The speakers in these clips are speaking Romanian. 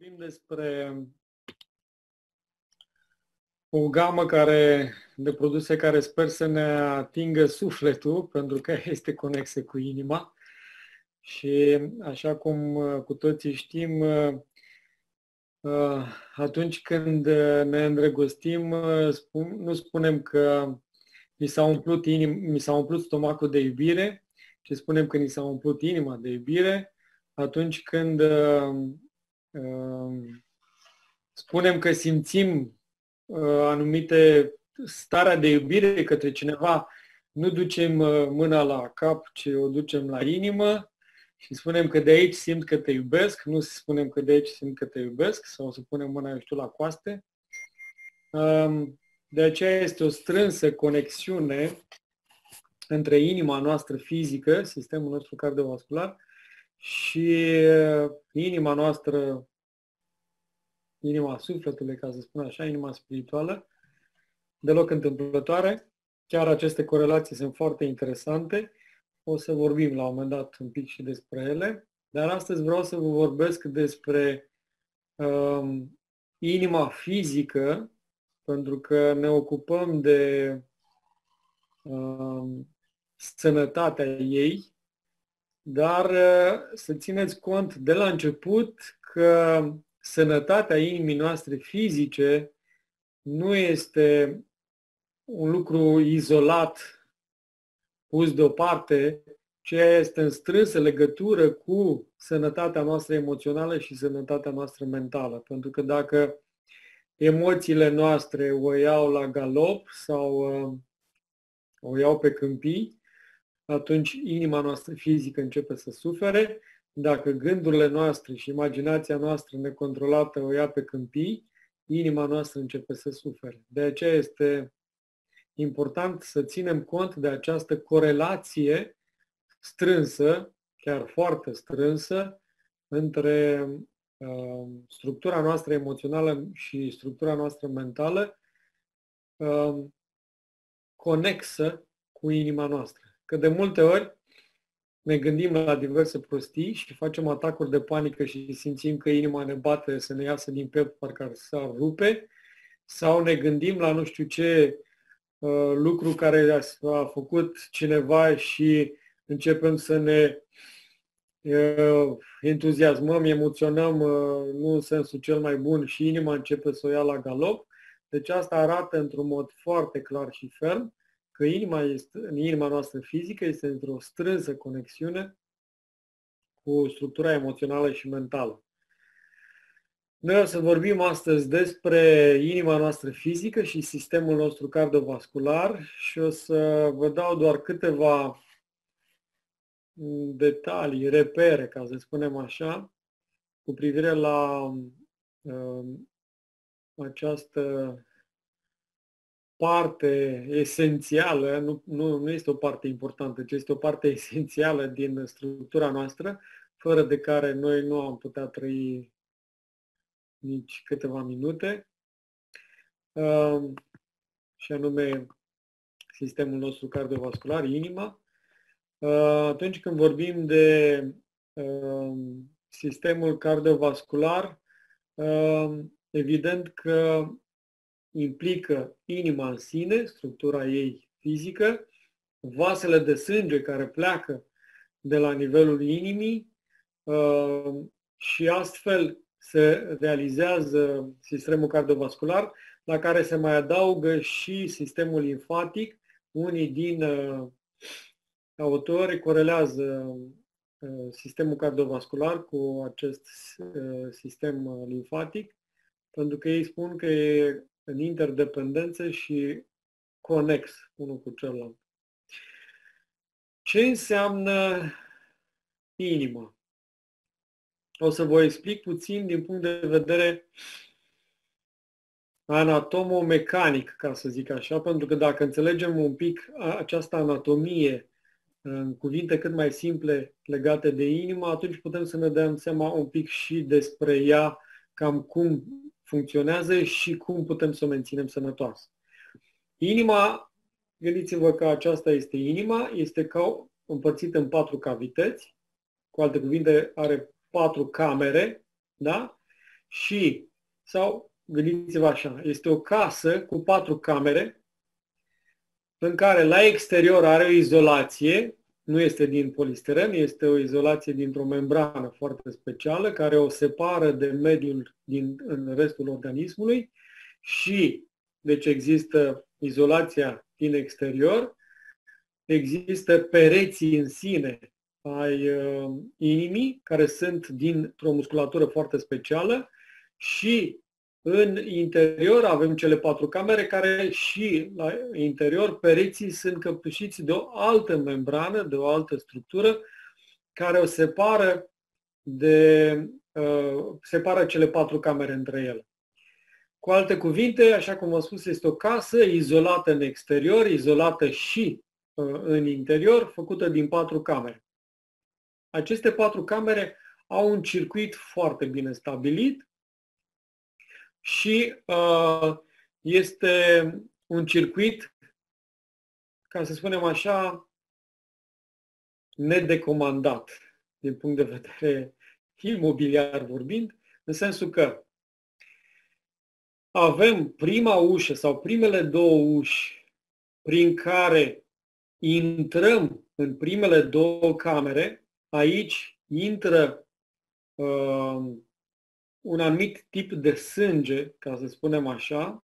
Vorbim despre o gamă de produse care sper să ne atingă sufletul, pentru că este conexă cu inima. Și așa cum cu toții știm, atunci când ne îndrăgostim, nu spunem că mi s-a umplut stomacul de iubire, ci spunem că ni s-a umplut inima de iubire. Atunci când spunem că simțim anumite starea de iubire către cineva, nu ducem mâna la cap, ci o ducem la inimă și spunem că de aici simt că te iubesc, nu spunem că de aici simt că te iubesc, sau să punem mâna, eu știu, la coaste. De aceea este o strânsă conexiune între inima noastră fizică, sistemul nostru cardiovascular, și inima noastră, inima sufletului, ca să spun așa, inima spirituală, deloc întâmplătoare. Chiar aceste corelații sunt foarte interesante. O să vorbim la un moment dat un pic și despre ele. Dar astăzi vreau să vă vorbesc despre inima fizică, pentru că ne ocupăm de sănătatea ei. Dar să țineți cont de la început că sănătatea inimii noastre fizice nu este un lucru izolat, pus deoparte, ci este în strânsă legătură cu sănătatea noastră emoțională și sănătatea noastră mentală. Pentru că dacă emoțiile noastre o iau la galop sau o iau pe câmpii, atunci inima noastră fizică începe să sufere. Dacă gândurile noastre și imaginația noastră necontrolată o ia pe câmpii, inima noastră începe să sufere. De aceea este important să ținem cont de această corelație strânsă, chiar foarte strânsă, între structura noastră emoțională și structura noastră mentală, conexă cu inima noastră. Că de multe ori ne gândim la diverse prostii și facem atacuri de panică și simțim că inima ne bate să ne iasă din piept, parcă s-ar rupe, sau ne gândim la nu știu ce lucru care a făcut cineva și începem să ne entuziasmăm, emoționăm, nu în sensul cel mai bun, și inima începe să o ia la galop. Deci asta arată într-un mod foarte clar și ferm că inima noastră fizică este într-o strânsă conexiune cu structura emoțională și mentală. Noi o să vorbim astăzi despre inima noastră fizică și sistemul nostru cardiovascular și o să vă dau doar câteva detalii, repere, ca să spunem așa, cu privire la această parte esențială, nu este o parte importantă, ci este o parte esențială din structura noastră, fără de care noi nu am putea trăi nici câteva minute, și anume sistemul nostru cardiovascular, inima. Atunci când vorbim de sistemul cardiovascular, evident că implică inima în sine, structura ei fizică, vasele de sânge care pleacă de la nivelul inimii și astfel se realizează sistemul cardiovascular, la care se mai adaugă și sistemul limfatic. Unii din autori corelează sistemul cardiovascular cu acest sistem limfatic, pentru că ei spun că e în interdependență și conex unul cu celălalt. Ce înseamnă inima? O să vă explic puțin din punct de vedere anatomomecanic, ca să zic așa, pentru că dacă înțelegem un pic această anatomie în cuvinte cât mai simple legate de inimă, atunci putem să ne dăm seama un pic și despre ea, cam cum funcționează și cum putem să o menținem sănătoasă. Inima, gândiți-vă că aceasta este inima, este ca împărțită în 4 cavități, cu alte cuvinte are 4 camere, da? și, sau gândiți-vă așa, este o casă cu 4 camere în care la exterior are o izolație, nu este din polistiren, este o izolație dintr-o membrană foarte specială care o separă de mediul în restul organismului și, deci există izolația din exterior, există pereții în sine ai inimii, care sunt dintr-o musculatură foarte specială și în interior avem cele 4 camere care și la interior pereții sunt căptușiți de o altă membrană, de o altă structură care o separă separă cele 4 camere între ele. Cu alte cuvinte, așa cum v-am spus, este o casă izolată în exterior, izolată și în interior, făcută din 4 camere. Aceste 4 camere au un circuit foarte bine stabilit și este un circuit, ca să spunem așa, nedecomandat din punct de vedere imobiliar vorbind, în sensul că avem prima ușă sau primele 2 uși prin care intrăm în primele 2 camere. Aici intră un anumit tip de sânge, ca să spunem așa,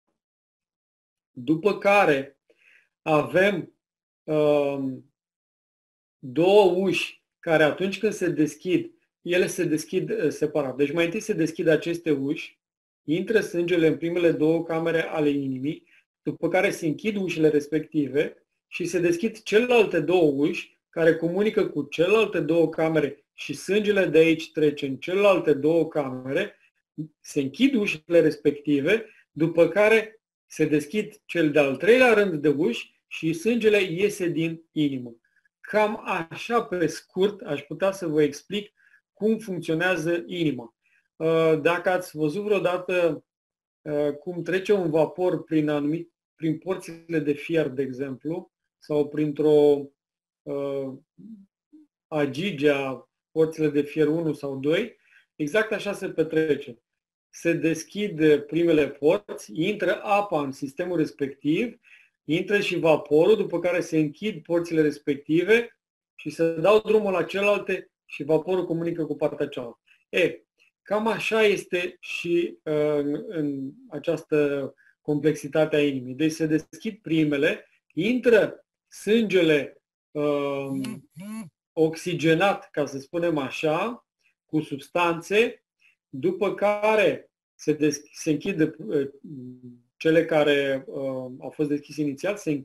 după care avem 2 uși care atunci când se deschid, ele se deschid separat. Deci mai întâi se deschid aceste uși, intră sângele în primele 2 camere ale inimii, după care se închid ușile respective și se deschid celelalte 2 uși care comunică cu celelalte 2 camere și sângele de aici trece în celelalte 2 camere, se închid ușile respective, după care se deschid cel de-al 3-lea rând de uși și sângele iese din inimă. Cam așa pe scurt aș putea să vă explic cum funcționează inima. Dacă ați văzut vreodată cum trece un vapor prin porțile de fier, de exemplu, sau printr-o agigea, porțile de fier 1 sau 2, exact așa se petrece. Se deschid primele porți, intră apa în sistemul respectiv, intră și vaporul, după care se închid porțile respective și se dau drumul la celelalte și vaporul comunică cu partea cealaltă. Cam așa este și în această complexitate a inimii. Deci se deschid primele, intră sângele oxigenat, ca să spunem așa, cu substanțe, după care se închid cele care au fost deschise inițial, se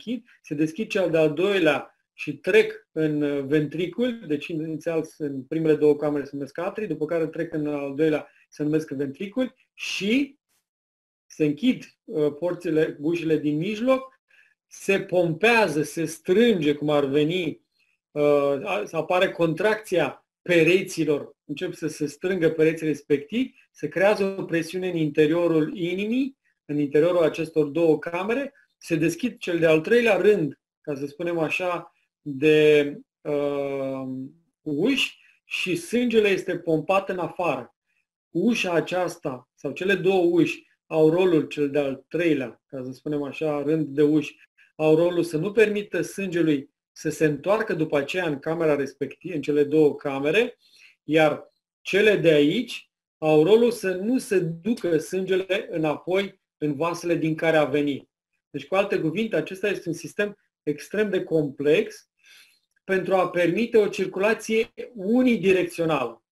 deschid cel de-al 2-lea și trec în ventricul, deci inițial în primele 2 camere se numesc atrii, după care trec în al 2-lea se numesc ventricul și se închid porțile, ușile din mijloc, se pompează, se strânge, cum ar veni, apare contracția pereților, încep să se strângă pereții respectivi, se creează o presiune în interiorul inimii, în interiorul acestor 2 camere, se deschid cel de-al 3-lea rând, ca să spunem așa, de uși și sângele este pompat în afară. Ușa aceasta, sau cele 2 uși, au rolul cel de-al 3-lea, ca să spunem așa, rând de uși, au rolul să nu permită sângelui să se întoarcă după aceea în camera respectivă, în cele 2 camere, iar cele de aici au rolul să nu se ducă sângele înapoi în vasele din care a venit. Deci, cu alte cuvinte, acesta este un sistem extrem de complex pentru a permite o circulație unidirecțională.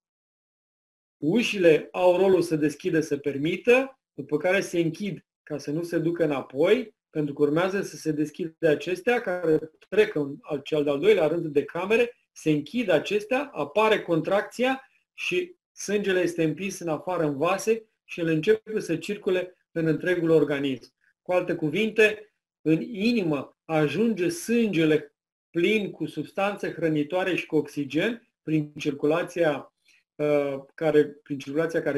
Ușile au rolul să deschidă, să permită, după care se închid ca să nu se ducă înapoi, pentru că urmează să se deschidă acestea care trec în cel de-al 2-lea rând de camere, se închid acestea, apare contracția și sângele este împins în afară în vase și el începe să circule în întregul organism. Cu alte cuvinte, în inimă ajunge sângele plin cu substanțe hrănitoare și cu oxigen prin circulația care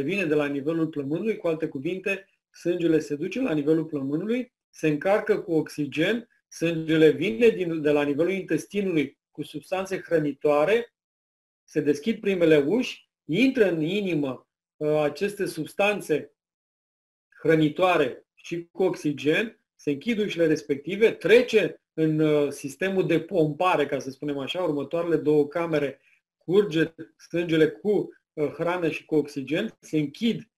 vine de la nivelul plămânului. Cu alte cuvinte, sângele se duce la nivelul plămânului, se încarcă cu oxigen, sângele vine de la nivelul intestinului cu substanțe hrănitoare, se deschid primele uși, intră în inimă aceste substanțe hrănitoare și cu oxigen, se închid ușile respective, trece în sistemul de pompare, ca să spunem așa, următoarele două camere, curge sângele cu hrană și cu oxigen, se închid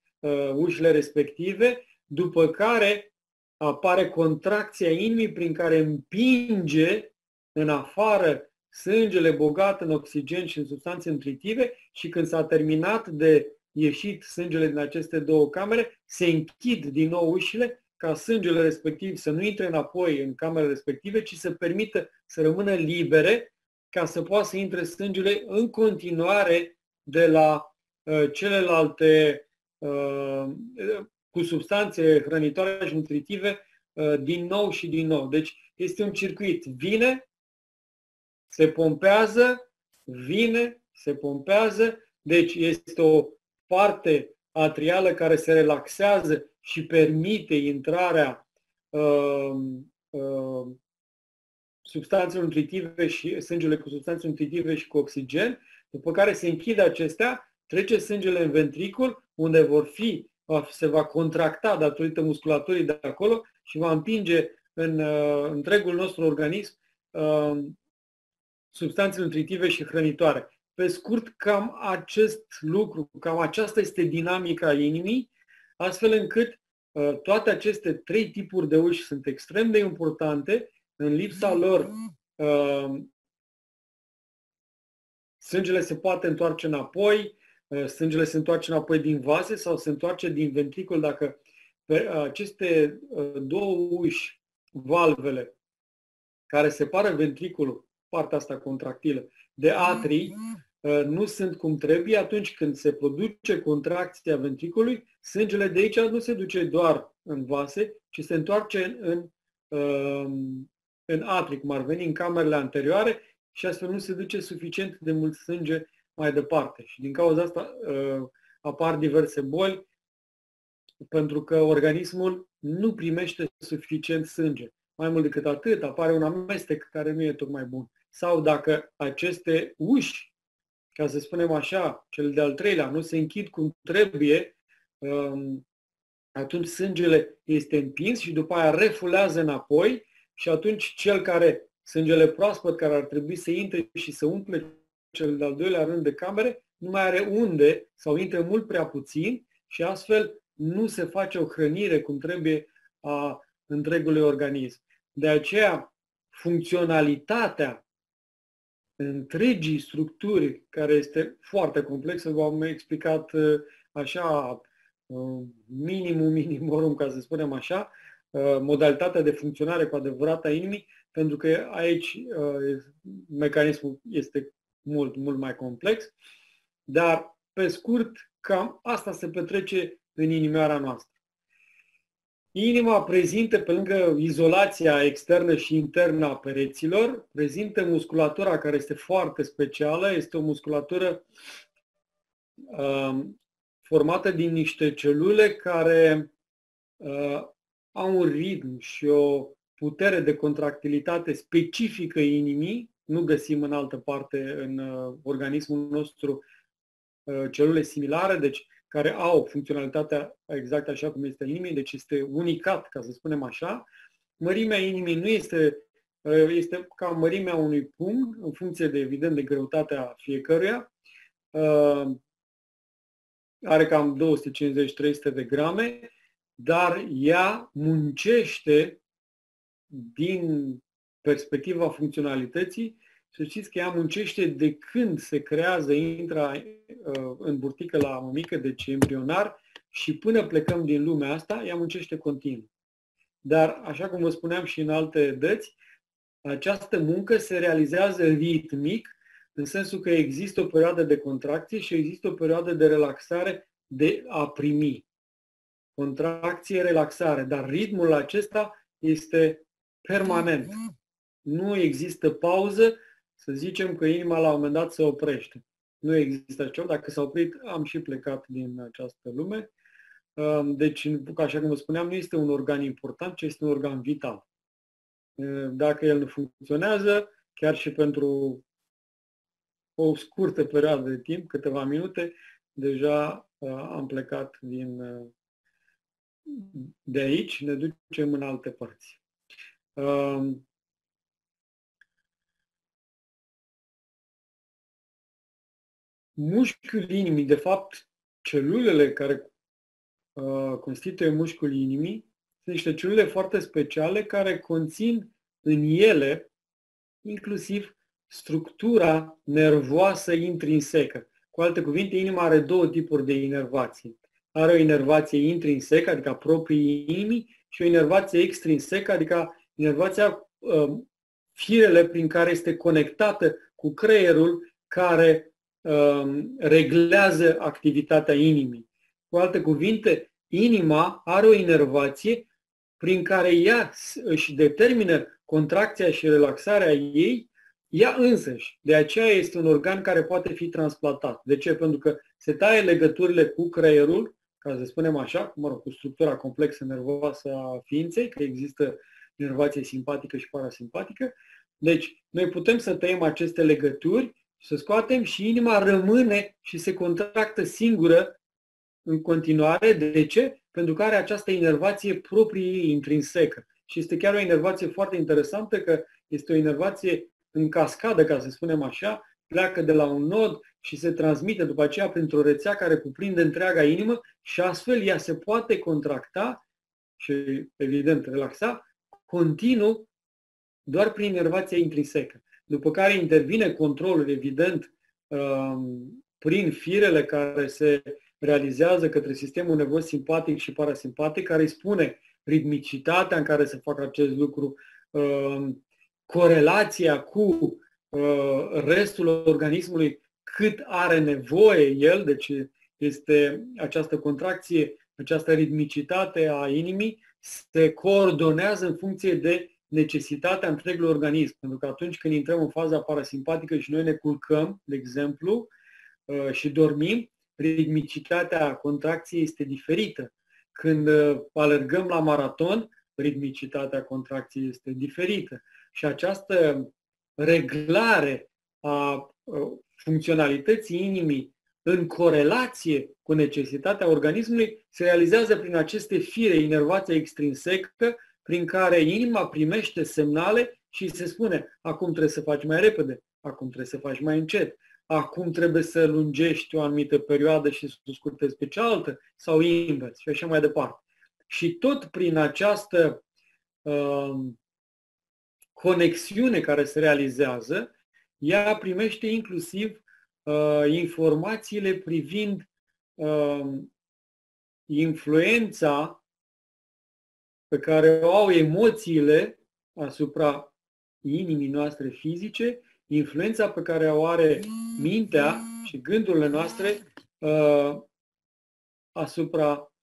ușile respective, după care apare contracția inimii prin care împinge în afară sângele bogat în oxigen și în substanțe nutritive și când s-a terminat de ieșit sângele din aceste două camere, se închid din nou ușile ca sângele respectiv să nu intre înapoi în camerele respective, ci să permită să rămână libere ca să poată să intre sângele în continuare de la celelalte cu substanțe hrănitoare și nutritive din nou și din nou. Deci este un circuit. Vine, se pompează, vine, se pompează. Deci este o parte atrială care se relaxează și permite intrarea substanțelor nutritive și sângele cu substanțe nutritive și cu oxigen, după care se închide acestea, trece sângele în ventricul, unde se va contracta datorită musculaturii de acolo și va împinge în întregul nostru organism substanțe nutritive și hrănitoare. Pe scurt, cam acest lucru, cam aceasta este dinamica inimii, astfel încât toate aceste trei tipuri de uși sunt extrem de importante. În lipsa lor, sângele se poate întoarce înapoi, sângele se întoarce înapoi din vase sau se întoarce din ventricul dacă pe aceste două uși, valvele, care separă ventriculul, partea asta contractilă, de atrii, nu sunt cum trebuie, atunci când se produce contracția ventricului, sângele de aici nu se duce doar în vase, ci se întoarce în atrii, cum ar veni în camerele anterioare și astfel nu se duce suficient de mult sânge mai departe. Și din cauza asta apar diverse boli, pentru că organismul nu primește suficient sânge. Mai mult decât atât, apare un amestec care nu e tocmai bun. Sau dacă aceste uși, ca să spunem așa, cel de-al treilea, nu se închid cum trebuie, atunci sângele este împins și după aia refulează înapoi și atunci cel care, sângele proaspăt, care ar trebui să intre și să umple cel de-al doilea rând de camere, nu mai are unde sau intre mult prea puțin și astfel nu se face o hrănire cum trebuie a întregului organism. De aceea, funcționalitatea întregii structuri, care este foarte complexă, v-am explicat așa, minimorum, ca să spunem așa, modalitatea de funcționare cu adevărat a inimii, pentru că aici mecanismul este mult, mult mai complex, dar pe scurt, cam asta se petrece în inimioara noastră. Inima prezintă, pe lângă izolația externă și internă a pereților, prezintă musculatura care este foarte specială, este o musculatură formată din niște celule care au un ritm și o putere de contractilitate specifică inimii, nu găsim în altă parte în organismul nostru celule similare, deci care au funcționalitatea exact așa cum este inimii, deci este unicat, ca să spunem așa. Mărimea inimii nu este ca mărimea unui pumn, în funcție de, evident, de greutatea fiecăruia. Are cam 250-300 de grame, dar ea muncește din perspectiva funcționalității. Să știți că ea muncește de când se creează, intră în burtică la mămică, deci embrionar, și până plecăm din lumea asta, ea muncește continuu. Dar, așa cum vă spuneam și în alte dăți, această muncă se realizează ritmic, în sensul că există o perioadă de contracție și există o perioadă de relaxare de a primi. Contracție, relaxare, dar ritmul acesta este permanent. Nu există pauză. Să zicem că inima la un moment dat se oprește. Nu există așa. Dacă s-a oprit, am și plecat din această lume. Deci, așa cum vă spuneam, nu este un organ important, ci este un organ vital. Dacă el nu funcționează, chiar și pentru o scurtă perioadă de timp, câteva minute, deja am plecat din, de aici, ne ducem în alte părți. Mușchiul inimii, de fapt, celulele care constituie mușchiul inimii, sunt niște celule foarte speciale care conțin în ele inclusiv structura nervoasă intrinsecă. Cu alte cuvinte, inima are două tipuri de inervații. Are o inervație intrinsecă, adică a propriei inimii, și o inervație extrinsecă, adică inervația, firele prin care este conectată cu creierul care reglează activitatea inimii. Cu alte cuvinte, inima are o inervație prin care ea își determină contracția și relaxarea ei, ea însăși. De aceea este un organ care poate fi transplantat. De ce? Pentru că se taie legăturile cu creierul, ca să spunem așa, mă rog, cu structura complexă nervoasă a ființei, că există inervație simpatică și parasimpatică. Deci, noi putem să tăiem aceste legături, să scoatem și inima rămâne și se contractă singură în continuare. De ce? Pentru că are această inervație proprie intrinsecă. Și este chiar o inervație foarte interesantă, că este o inervație în cascadă, ca să spunem așa, pleacă de la un nod și se transmite după aceea printr-o rețea care cuprinde întreaga inimă și astfel ea se poate contracta și, evident, relaxa continuu doar prin inervația intrinsecă. După care intervine controlul, evident, prin firele care se realizează către sistemul nervos simpatic și parasimpatic, care îi spune ritmicitatea în care se fac acest lucru, corelația cu restul organismului, cât are nevoie el, deci este această contracție, această ritmicitate a inimii, se coordonează în funcție de necesitatea întregului organism. Pentru că atunci când intrăm în faza parasimpatică și noi ne culcăm, de exemplu, și dormim, ritmicitatea contracției este diferită. Când alergăm la maraton, ritmicitatea contracției este diferită. Și această reglare a funcționalității inimii în corelație cu necesitatea organismului se realizează prin aceste fire, inervația extrinsecă, prin care inima primește semnale și se spune acum trebuie să faci mai repede, acum trebuie să faci mai încet, acum trebuie să lungești o anumită perioadă și să o scurtezi pe cealaltă sau invers și așa mai departe. Și tot prin această conexiune care se realizează, ea primește inclusiv informațiile privind influența pe care o au emoțiile asupra inimii noastre fizice, influența pe care o are mintea și gândurile noastre asupra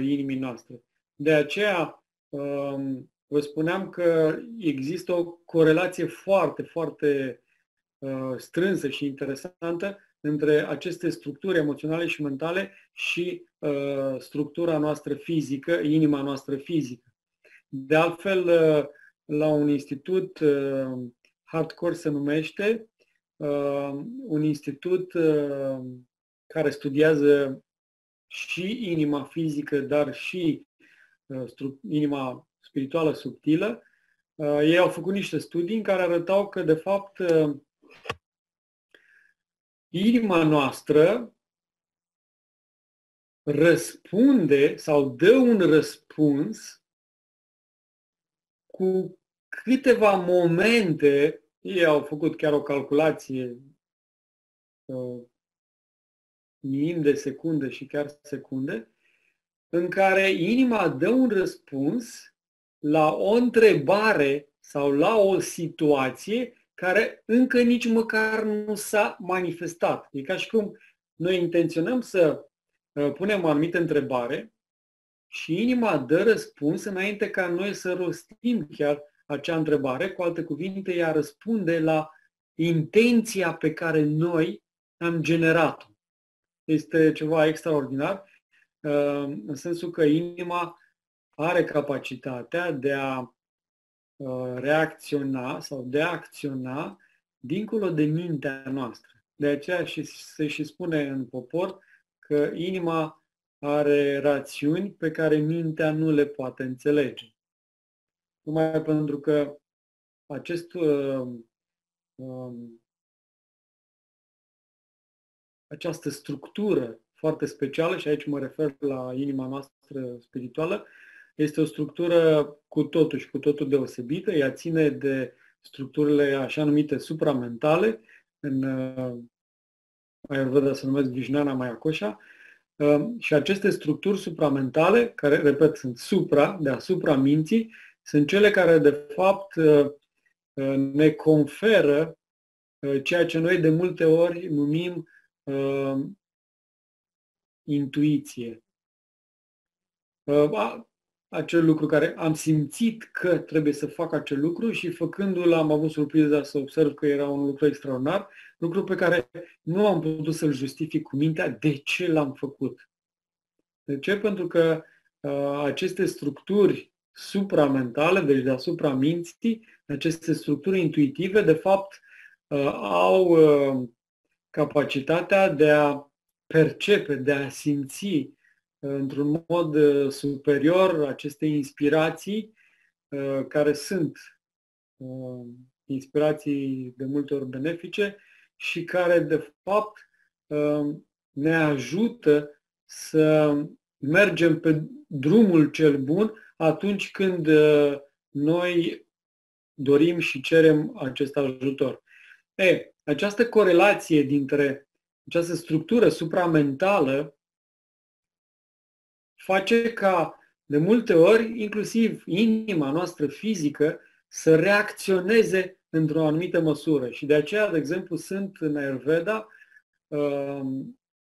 inimii noastre. De aceea vă spuneam că există o corelație foarte, foarte strânsă și interesantă între aceste structuri emoționale și mentale și structura noastră fizică, inima noastră fizică. De altfel, la un institut, Hardcore se numește, un institut care studiază și inima fizică, dar și inima spirituală subtilă, ei au făcut niște studii în care arătau că, de fapt, inima noastră răspunde sau dă un răspuns cu câteva momente, ei au făcut chiar o calculație minim de secunde și chiar secunde, în care inima dă un răspuns la o întrebare sau la o situație care încă nici măcar nu s-a manifestat. E ca și cum noi intenționăm să punem o anumită întrebare și inima dă răspuns înainte ca noi să rostim chiar acea întrebare. Cu alte cuvinte, ea răspunde la intenția pe care noi am generat-o. Este ceva extraordinar, în sensul că inima are capacitatea de a reacționa sau de a acționa dincolo de mintea noastră. De aceea se și spune în popor că inima are rațiuni pe care mintea nu le poate înțelege. Numai pentru că această structură foarte specială, și aici mă refer la inima noastră spirituală, este o structură cu totul și cu totul deosebită. Ea ține de structurile așa numite supramentale, în Ayurveda se numesc Vijnanamaya kosha, și aceste structuri supramentale, care, repet, sunt deasupra minții, sunt cele care, de fapt, ne conferă ceea ce noi de multe ori numim intuiție. Acel lucru care am simțit că trebuie să fac acel lucru și făcându-l am avut surpriza să observ că era un lucru extraordinar, lucru pe care nu am putut să-l justific cu mintea de ce l-am făcut. De ce? Pentru că aceste structuri supramentale, deci deasupra minții, aceste structuri intuitive, de fapt, au capacitatea de a percepe, de a simți într-un mod superior aceste inspirații, care sunt inspirații de multe ori benefice și care, de fapt, ne ajută să mergem pe drumul cel bun atunci când noi dorim și cerem acest ajutor. Această corelație dintre această structură supramentală face ca, de multe ori, inclusiv inima noastră fizică să reacționeze într-o anumită măsură. Și de aceea, de exemplu, sunt în Ayurveda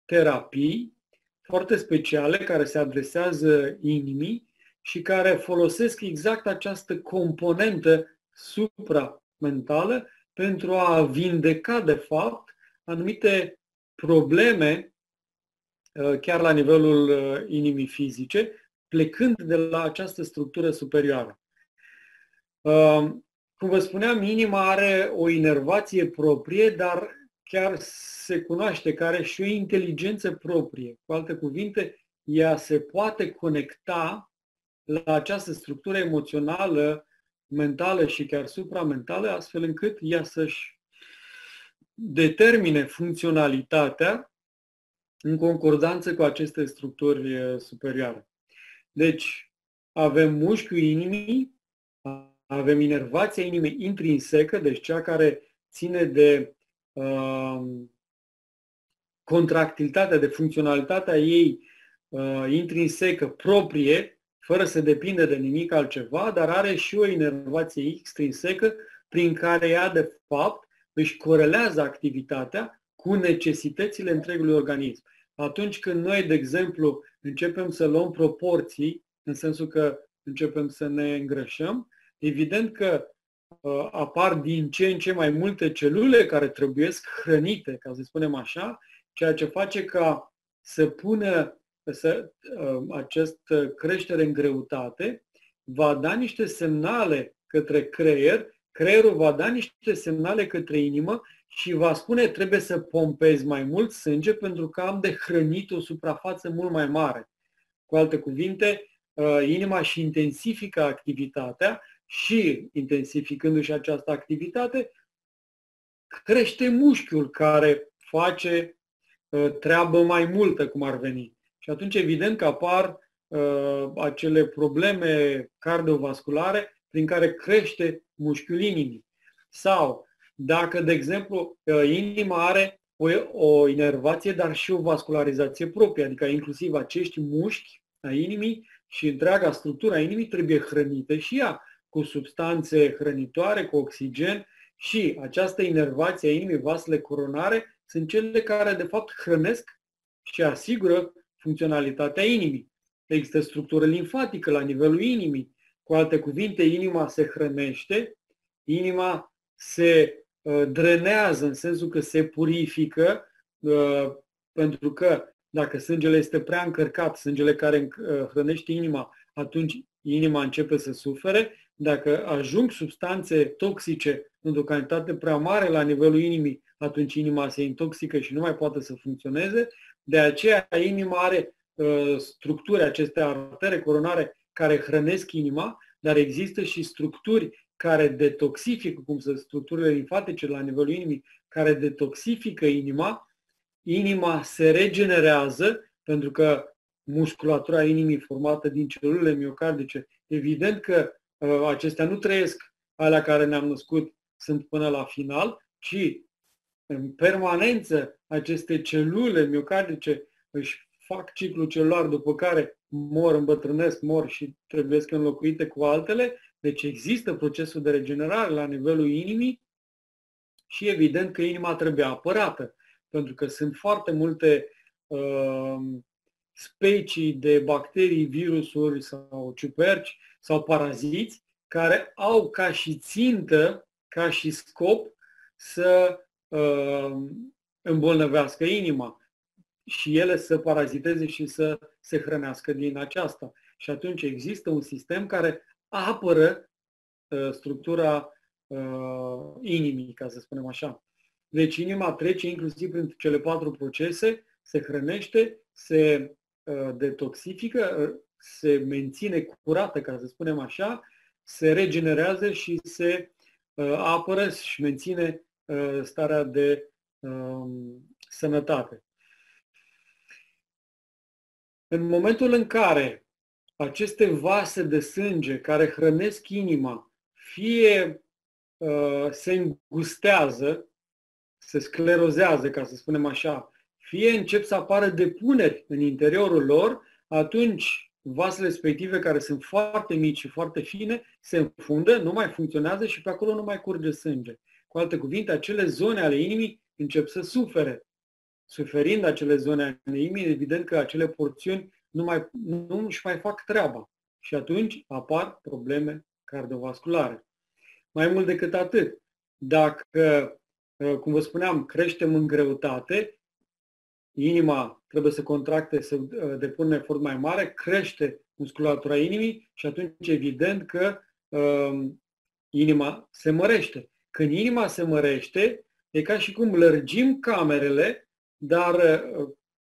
terapii foarte speciale care se adresează inimii și care folosesc exact această componentă supramentală pentru a vindeca, de fapt, anumite probleme chiar la nivelul inimii fizice, plecând de la această structură superioară. Cum vă spuneam, inima are o inervație proprie, dar chiar se cunoaște că are și o inteligență proprie. Cu alte cuvinte, ea se poate conecta la această structură emoțională, mentală și chiar supramentală, astfel încât ea să-și determine funcționalitatea în concordanță cu aceste structuri superioare. Deci, avem mușchiul inimii, avem inervația inimii intrinsecă, deci cea care ține de contractilitatea, de funcționalitatea ei intrinsecă, proprie, fără să depindă de nimic altceva, dar are și o inervație extrinsecă prin care ea, de fapt, își corelează activitatea cu necesitățile întregului organism. Atunci când noi, de exemplu, începem să luăm proporții, în sensul că începem să ne îngrășăm, evident că apar din ce în ce mai multe celule care trebuiesc hrănite, ca să spunem așa, ceea ce face ca să pună această creștere în greutate, va da niște semnale către creier, creierul va da niște semnale către inimă și va spune trebuie să pompezi mai mult sânge pentru că am de hrănit o suprafață mult mai mare. Cu alte cuvinte, inima își intensifică activitatea și, intensificându-și această activitate, crește mușchiul care face treabă mai multă, cum ar veni. Și atunci, evident că apar acele probleme cardiovasculare prin care crește mușchiul inimii. Sau, dacă, de exemplu, inima are o inervație, dar și o vascularizație proprie, adică inclusiv acești mușchi a inimii și întreaga structură a inimii trebuie hrănită și ea cu substanțe hrănitoare, cu oxigen și această inervație a inimii, vasele coronare, sunt cele care, de fapt, hrănesc și asigură funcționalitatea inimii. Există structură limfatică la nivelul inimii. Cu alte cuvinte, inima se hrănește, inima se drenează în sensul că se purifică, pentru că dacă sângele este prea încărcat, sângele care hrănește inima, atunci inima începe să sufere. Dacă ajung substanțe toxice într-o cantitate prea mare la nivelul inimii, atunci inima se intoxică și nu mai poate să funcționeze. De aceea inima are structuri, aceste artere coronare care hrănesc inima, dar există și structuri care detoxifică, cum sunt structurile limfatice la nivelul inimii, care detoxifică inima. Inima se regenerează, pentru că musculatura inimii formată din celulele miocardice, evident că acestea nu trăiesc, alea care ne-am născut sunt până la final, ci în permanență aceste celule miocardice își fac ciclul celular, după care mor, îmbătrânesc, mor și trebuie să fie înlocuite cu altele. Deci există procesul de regenerare la nivelul inimii și evident că inima trebuie apărată, pentru că sunt foarte multe specii de bacterii, virusuri sau ciuperci sau paraziți care au ca și țintă, ca și scop să îmbolnăvească inima și ele să paraziteze și să se hrănească din aceasta. Și atunci există un sistem care apără structura inimii, ca să spunem așa. Deci inima trece inclusiv prin cele 4 procese, se hrănește, se detoxifică, se menține curată, ca să spunem așa, se regenerează și se apără și menține starea de sănătate. În momentul în care aceste vase de sânge care hrănesc inima, fie se îngustează, se sclerozează, ca să spunem așa, fie încep să apară depuneri în interiorul lor, atunci vasele respective, care sunt foarte mici și foarte fine, se înfundă, nu mai funcționează și pe acolo nu mai curge sânge. Cu alte cuvinte, acele zone ale inimii încep să sufere. Suferind acele zone ale inimii, evident că acele porțiuni nu își mai fac treaba și atunci apar probleme cardiovasculare. Mai mult decât atât, dacă, cum vă spuneam, creștem în greutate, inima trebuie să contracte, să depună efort mai mare, crește musculatura inimii și atunci evident că inima se mărește. Când inima se mărește, e ca și cum lărgim camerele, dar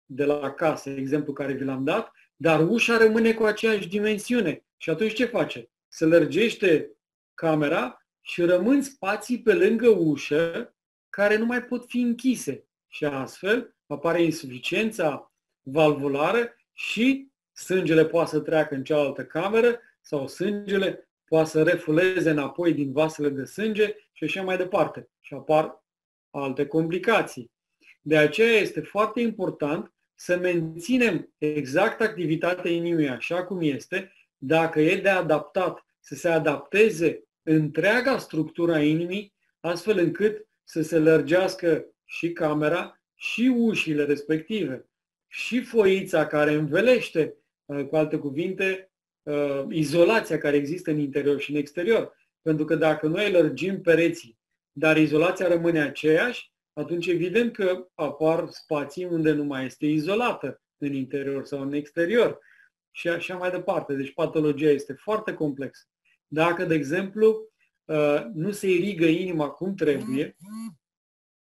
de la casă, exemplu care vi l-am dat, dar ușa rămâne cu aceeași dimensiune. Și atunci ce face? Se lărgește camera și rămân spații pe lângă ușă care nu mai pot fi închise. Și astfel apare insuficiența valvulară și sângele poate să treacă în cealaltă cameră sau sângele poate să refuleze înapoi din vasele de sânge și așa mai departe. Și apar alte complicații. De aceea este foarte important să menținem exact activitatea inimii așa cum este, dacă e de adaptat, să se adapteze întreaga structura inimii, astfel încât să se lărgească și camera și ușile respective, și foița care învelește, cu alte cuvinte, izolația care există în interior și în exterior. Pentru că dacă noi lărgim pereții, dar izolația rămâne aceeași, atunci evident că apar spații unde nu mai este izolată, în interior sau în exterior și așa mai departe. Deci patologia este foarte complexă. Dacă, de exemplu, nu se irigă inima cum trebuie,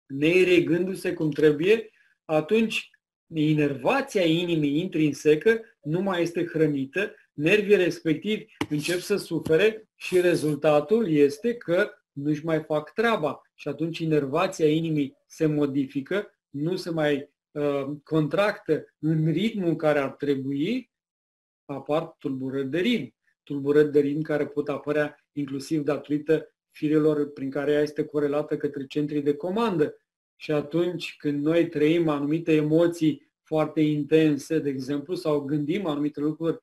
neirigându-se cum trebuie, atunci inervația inimii intrinsecă nu mai este hrănită, nervii respectivi încep să sufere și rezultatul este că nu-și mai fac treaba și atunci inervația inimii se modifică, nu se mai contractă în ritmul care ar trebui, apar tulburări de ritm. Tulburări de ritm care pot apărea inclusiv datorită firelor prin care ea este corelată către centrii de comandă. Și atunci când noi trăim anumite emoții foarte intense, de exemplu, sau gândim anumite lucruri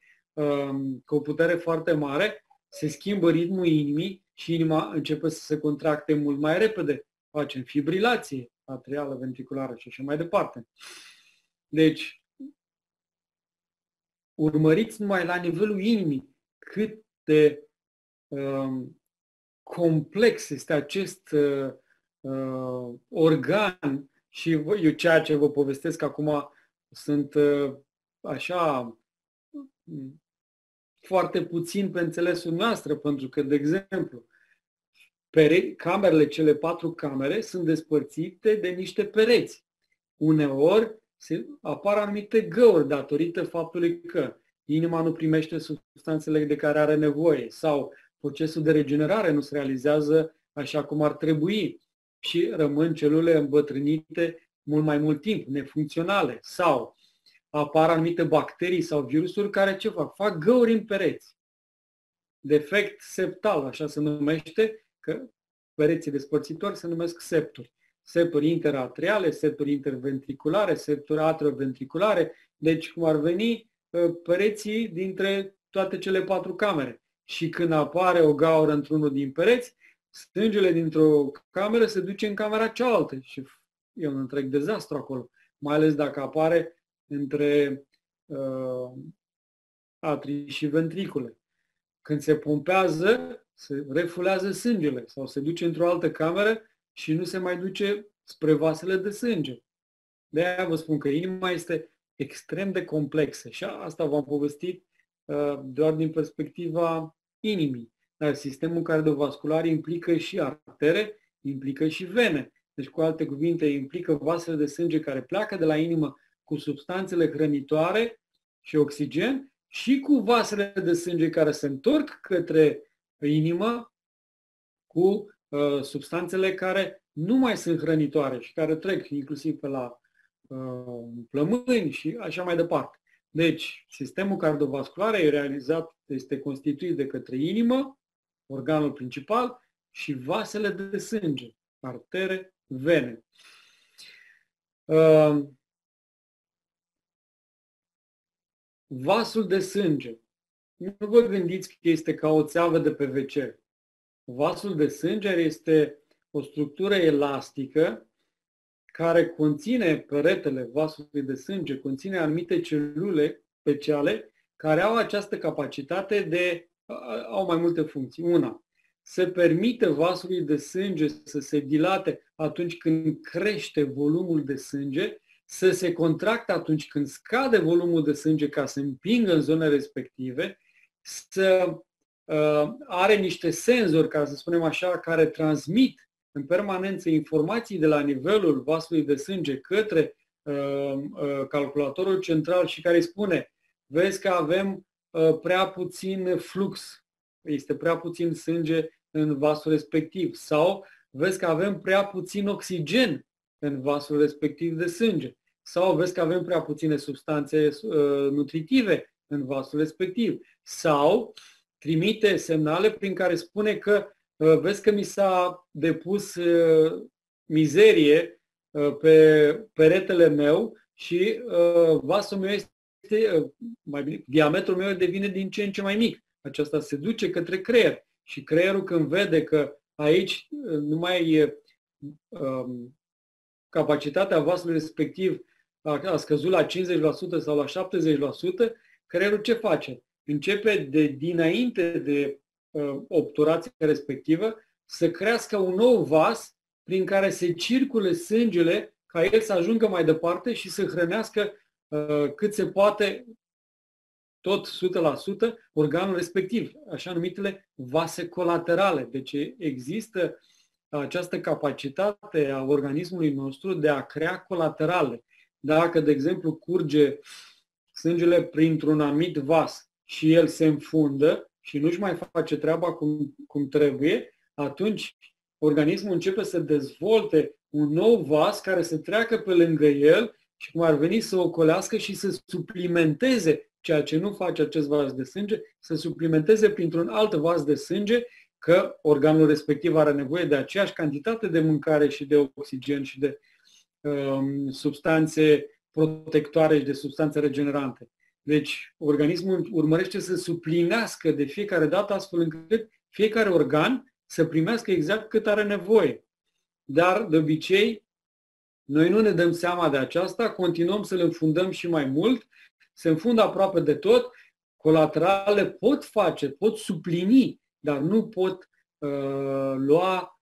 cu o putere foarte mare, se schimbă ritmul inimii și inima începe să se contracte mult mai repede. Facem fibrilație atrială, ventriculară și așa mai departe. Deci, urmăriți numai la nivelul inimii cât de complex este acest organ și eu ceea ce vă povestesc acum sunt așa foarte puțin pe înțelesul noastră, pentru că, de exemplu, camerele, cele 4 camere, sunt despărțite de niște pereți. Uneori apar anumite găuri datorită faptului că inima nu primește substanțele de care are nevoie sau procesul de regenerare nu se realizează așa cum ar trebui și rămân celule îmbătrânite mult mai mult timp, nefuncționale, sau apar anumite bacterii sau virusuri care ce fac? Fac găuri în pereți. Defect septal, așa se numește, că pereții despărțitori se numesc septuri. Septuri interatriale, septuri interventriculare, septuri atrioventriculare, deci cum ar veni pereții dintre toate cele patru camere. Și când apare o gaură într-unul din pereți, sângele dintr-o cameră se duce în camera cealaltă și e un întreg dezastru acolo, mai ales dacă apare între atrii și ventricule. Când se pompează, se refulează sângele sau se duce într-o altă cameră și nu se mai duce spre vasele de sânge. De-aia vă spun că inima este extrem de complexă și asta v-am povestit doar din perspectiva inimii. Dar sistemul cardiovascular implică și artere, implică și vene. Deci, cu alte cuvinte, implică vasele de sânge care pleacă de la inimă cu substanțele hrănitoare și oxigen și cu vasele de sânge care se întorc către inimă cu substanțele care nu mai sunt hrănitoare și care trec inclusiv pe la plămâni și așa mai departe. Deci, sistemul cardiovascular este constituit de către inimă, organul principal, și vasele de sânge, artere, vene. Vasul de sânge. Nu vă gândiți că este ca o țeavă de PVC. Vasul de sânge este o structură elastică care conține peretele vasului de sânge, conține anumite celule speciale care au această capacitate de, au mai multe funcții. Una, se permite vasului de sânge să se dilate atunci când crește volumul de sânge, să se contracte atunci când scade volumul de sânge ca să se împingă în zonele respective, să are niște senzori, ca să spunem așa, care transmit în permanență informații de la nivelul vasului de sânge către calculatorul central și care îi spune, vezi că avem prea puțin flux, este prea puțin sânge în vasul respectiv sau vezi că avem prea puțin oxigen în vasul respectiv de sânge sau vezi că avem prea puține substanțe nutritive în vasul respectiv sau trimite semnale prin care spune că vezi că mi s-a depus mizerie pe peretele meu și vasul meu este, mai bine, diametrul meu devine din ce în ce mai mic. Aceasta se duce către creier și creierul când vede că aici nu mai e capacitatea vasului respectiv a scăzut la 50% sau la 70%, creierul ce face? Începe de dinainte de obturația respectivă să crească un nou vas prin care se circule sângele ca el să ajungă mai departe și să hrănească cât se poate tot 100% organul respectiv, așa numitele vase colaterale. Deci există această capacitate a organismului nostru de a crea colaterale. Dacă, de exemplu, curge sângele printr-un anumit vas și el se înfundă și nu-și mai face treaba cum trebuie, atunci organismul începe să dezvolte un nou vas care să treacă pe lângă el și cum ar veni să ocolească și să suplimenteze ceea ce nu face acest vas de sânge, să suplimenteze printr-un alt vas de sânge că organul respectiv are nevoie de aceeași cantitate de mâncare și de oxigen și de substanțe protectoare și de substanțe regenerante. Deci, organismul urmărește să suplinească de fiecare dată astfel încât fiecare organ să primească exact cât are nevoie. Dar, de obicei, noi nu ne dăm seama de aceasta, continuăm să le înfundăm și mai mult, se înfundă aproape de tot, colaterale pot face, pot suplini, dar nu pot lua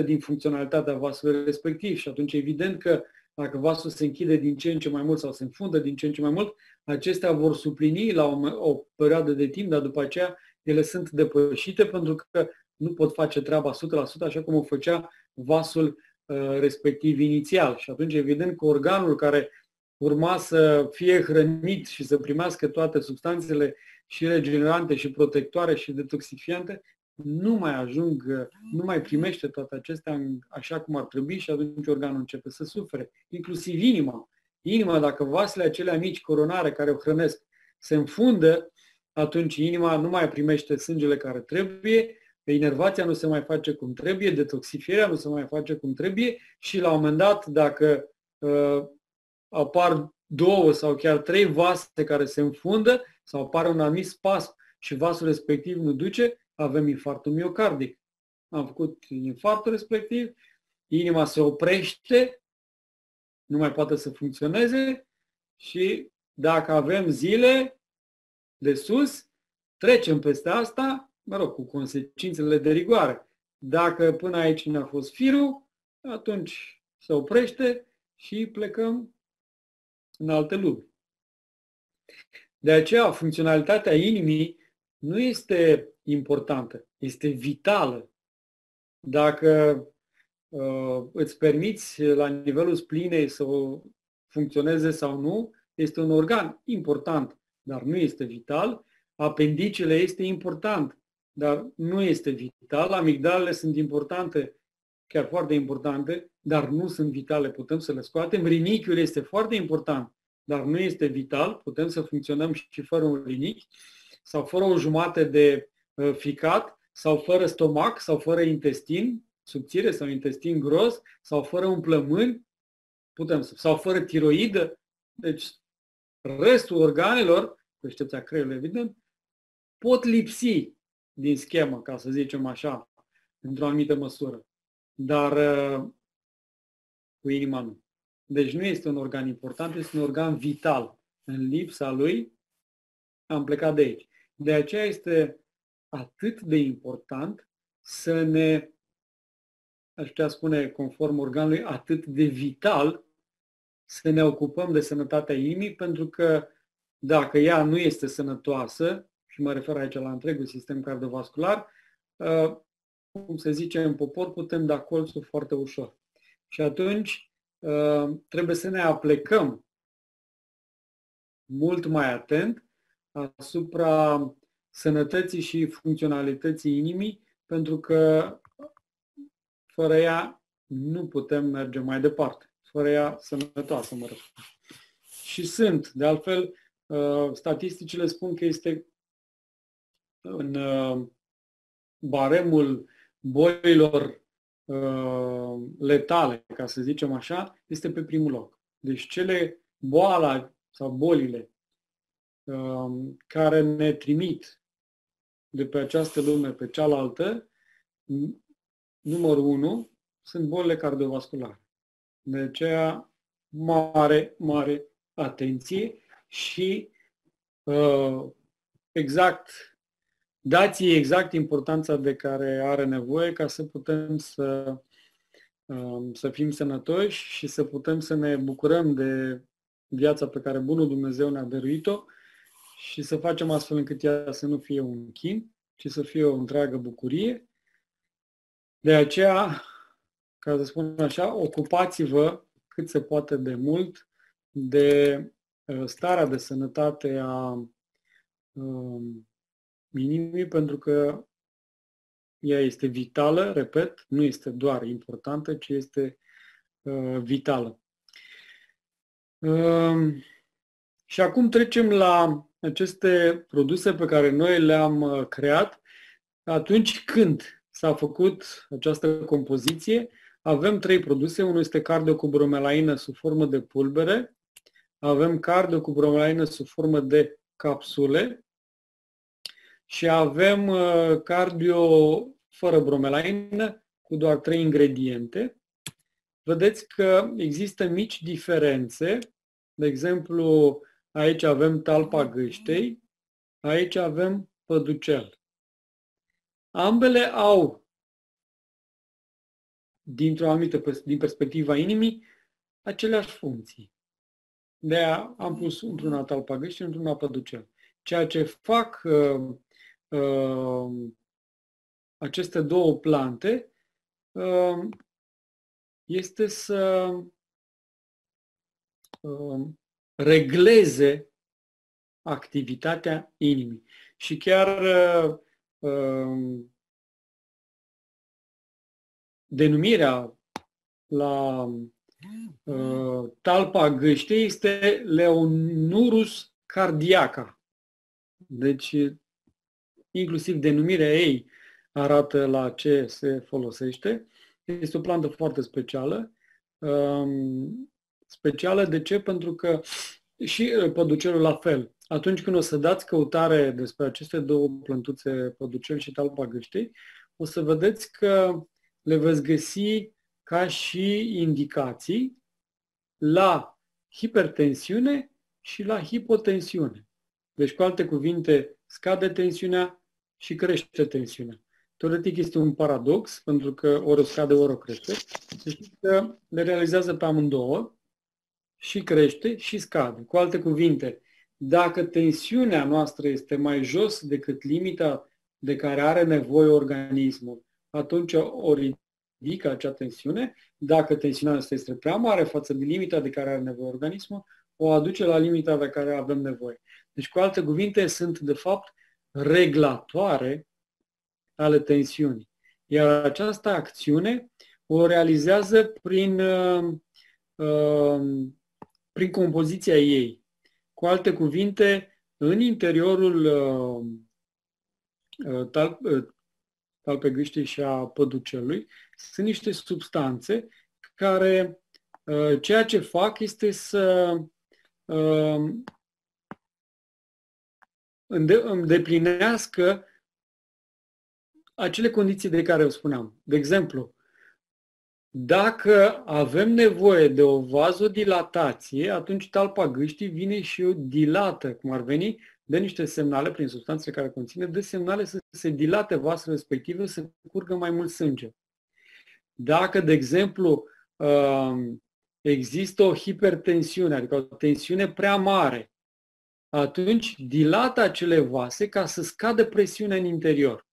100% din funcționalitatea vasului respectiv și atunci evident că dacă vasul se închide din ce în ce mai mult sau se înfundă din ce în ce mai mult, acestea vor suplini la o perioadă de timp, dar după aceea ele sunt depășite pentru că nu pot face treaba 100% așa cum o făcea vasul respectiv inițial. Și atunci evident că organul care urma să fie hrănit și să primească toate substanțele și regenerante și protectoare și detoxifiante, nu mai primește toate acestea așa cum ar trebui și atunci organul începe să sufere. Inclusiv inima. Inima, dacă vasele acelea mici coronare care o hrănesc se înfundă, atunci inima nu mai primește sângele care trebuie, inervația nu se mai face cum trebuie, detoxifierea nu se mai face cum trebuie și la un moment dat, dacă apar 2 sau chiar 3 vase care se înfundă sau apare un anumit spasm și vasul respectiv nu duce, avem infarctul miocardic. Am făcut infarctul respectiv, inima se oprește, nu mai poate să funcționeze și dacă avem zile de sus, trecem peste asta, mă rog, cu consecințele de rigoare. Dacă până aici ne-a fost firul, atunci se oprește și plecăm în alte lumi. De aceea, funcționalitatea inimii nu este importantă, este vitală. Dacă îți permiți la nivelul splinei să funcționeze sau nu, este un organ important, dar nu este vital. Apendicele este important, dar nu este vital. Amigdalele sunt importante, chiar foarte importante, dar nu sunt vitale, putem să le scoatem. Rinichiul este foarte important, dar nu este vital, putem să funcționăm și fără un rinichi, sau fără o jumătate de ficat, sau fără stomac, sau fără intestin subțire sau intestin gros, sau fără un plămân, putem să, sau fără tiroidă. Deci restul organelor, cu excepția creierului evident, pot lipsi din schemă, ca să zicem așa, într-o anumită măsură. Dar cu inima nu. Deci nu este un organ important, este un organ vital. În lipsa lui am plecat de aici. De aceea este atât de important să ne, aș putea spune, conform organului, atât de vital să ne ocupăm de sănătatea inimii, pentru că dacă ea nu este sănătoasă, și mă refer aici la întregul sistem cardiovascular, cum se zice în popor, putem da colțul foarte ușor. Și atunci trebuie să ne aplecăm mult mai atent asupra sănătății și funcționalității inimii, pentru că fără ea nu putem merge mai departe. Fără ea sănătoasă, mă rog. Și sunt, de altfel, statisticile spun că este în baremul bolilor letale, ca să zicem așa, este pe primul loc. Deci bolile care ne trimit de pe această lume pe cealaltă, numărul 1, sunt bolile cardiovasculare. De aceea, mare, mare atenție și dați-i exact importanța de care are nevoie ca să putem să fim sănătoși și să putem să ne bucurăm de viața pe care Bunul Dumnezeu ne-a dăruit-o și să facem astfel încât ea să nu fie un chin, ci să fie o întreagă bucurie. De aceea, ca să spun așa, ocupați-vă cât se poate de mult de starea de sănătate a inimii, pentru că ea este vitală, repet, nu este doar importantă, ci este vitală. Și acum trecem la aceste produse pe care noi le-am creat. Atunci când s-a făcut această compoziție, avem 3 produse. Unul este cardiocubromelaină sub formă de pulbere, avem cardiocubromelaină sub formă de capsule și avem cardio fără bromelaină cu doar 3 ingrediente. Vedeți că există mici diferențe. De exemplu, aici avem talpa gâștei, aici avem păducel. Ambele au, din perspectiva inimii, aceleași funcții. De-aia am pus într-una talpa gâștii și într-una păducel. Ceea ce fac aceste 2 plante este să regleze activitatea inimii. Și chiar denumirea la talpa gâștei este Leonurus cardiaca. Deci, inclusiv denumirea ei arată la ce se folosește. Este o plantă foarte specială. Specială de ce? Pentru că și păducelul la fel. Atunci când o să dați căutare despre aceste două plântuțe, păducel și talpa gâștei, o să vedeți că le veți găsi ca și indicații la hipertensiune și la hipotensiune. Deci, cu alte cuvinte, scade tensiunea și crește tensiunea. Teoretic este un paradox, pentru că ori o scade, ori o crește. Deci că le realizează pe amândouă, și crește și scade. Cu alte cuvinte, dacă tensiunea noastră este mai jos decât limita de care are nevoie organismul, atunci ori ridică acea tensiune. Dacă tensiunea asta este prea mare față de limita de care are nevoie organismul, o aduce la limita de care avem nevoie. Deci, cu alte cuvinte, sunt, de fapt, reglatoare ale tensiunii. Iar această acțiune o realizează prin compoziția ei. Cu alte cuvinte, în interiorul talpei gâștei și a păducelui, sunt niște substanțe care ceea ce fac este să îndeplinească acele condiții de care vă spuneam. De exemplu, dacă avem nevoie de o vazodilatație, atunci talpa gâștii vine și o dilată, cum ar veni, de niște semnale, prin substanțe care conține, de semnale să se dilate vasele respective, să curgă mai mult sânge. Dacă, de exemplu, există o hipertensiune, adică o tensiune prea mare, atunci dilată acele vase ca să scadă presiunea în interior.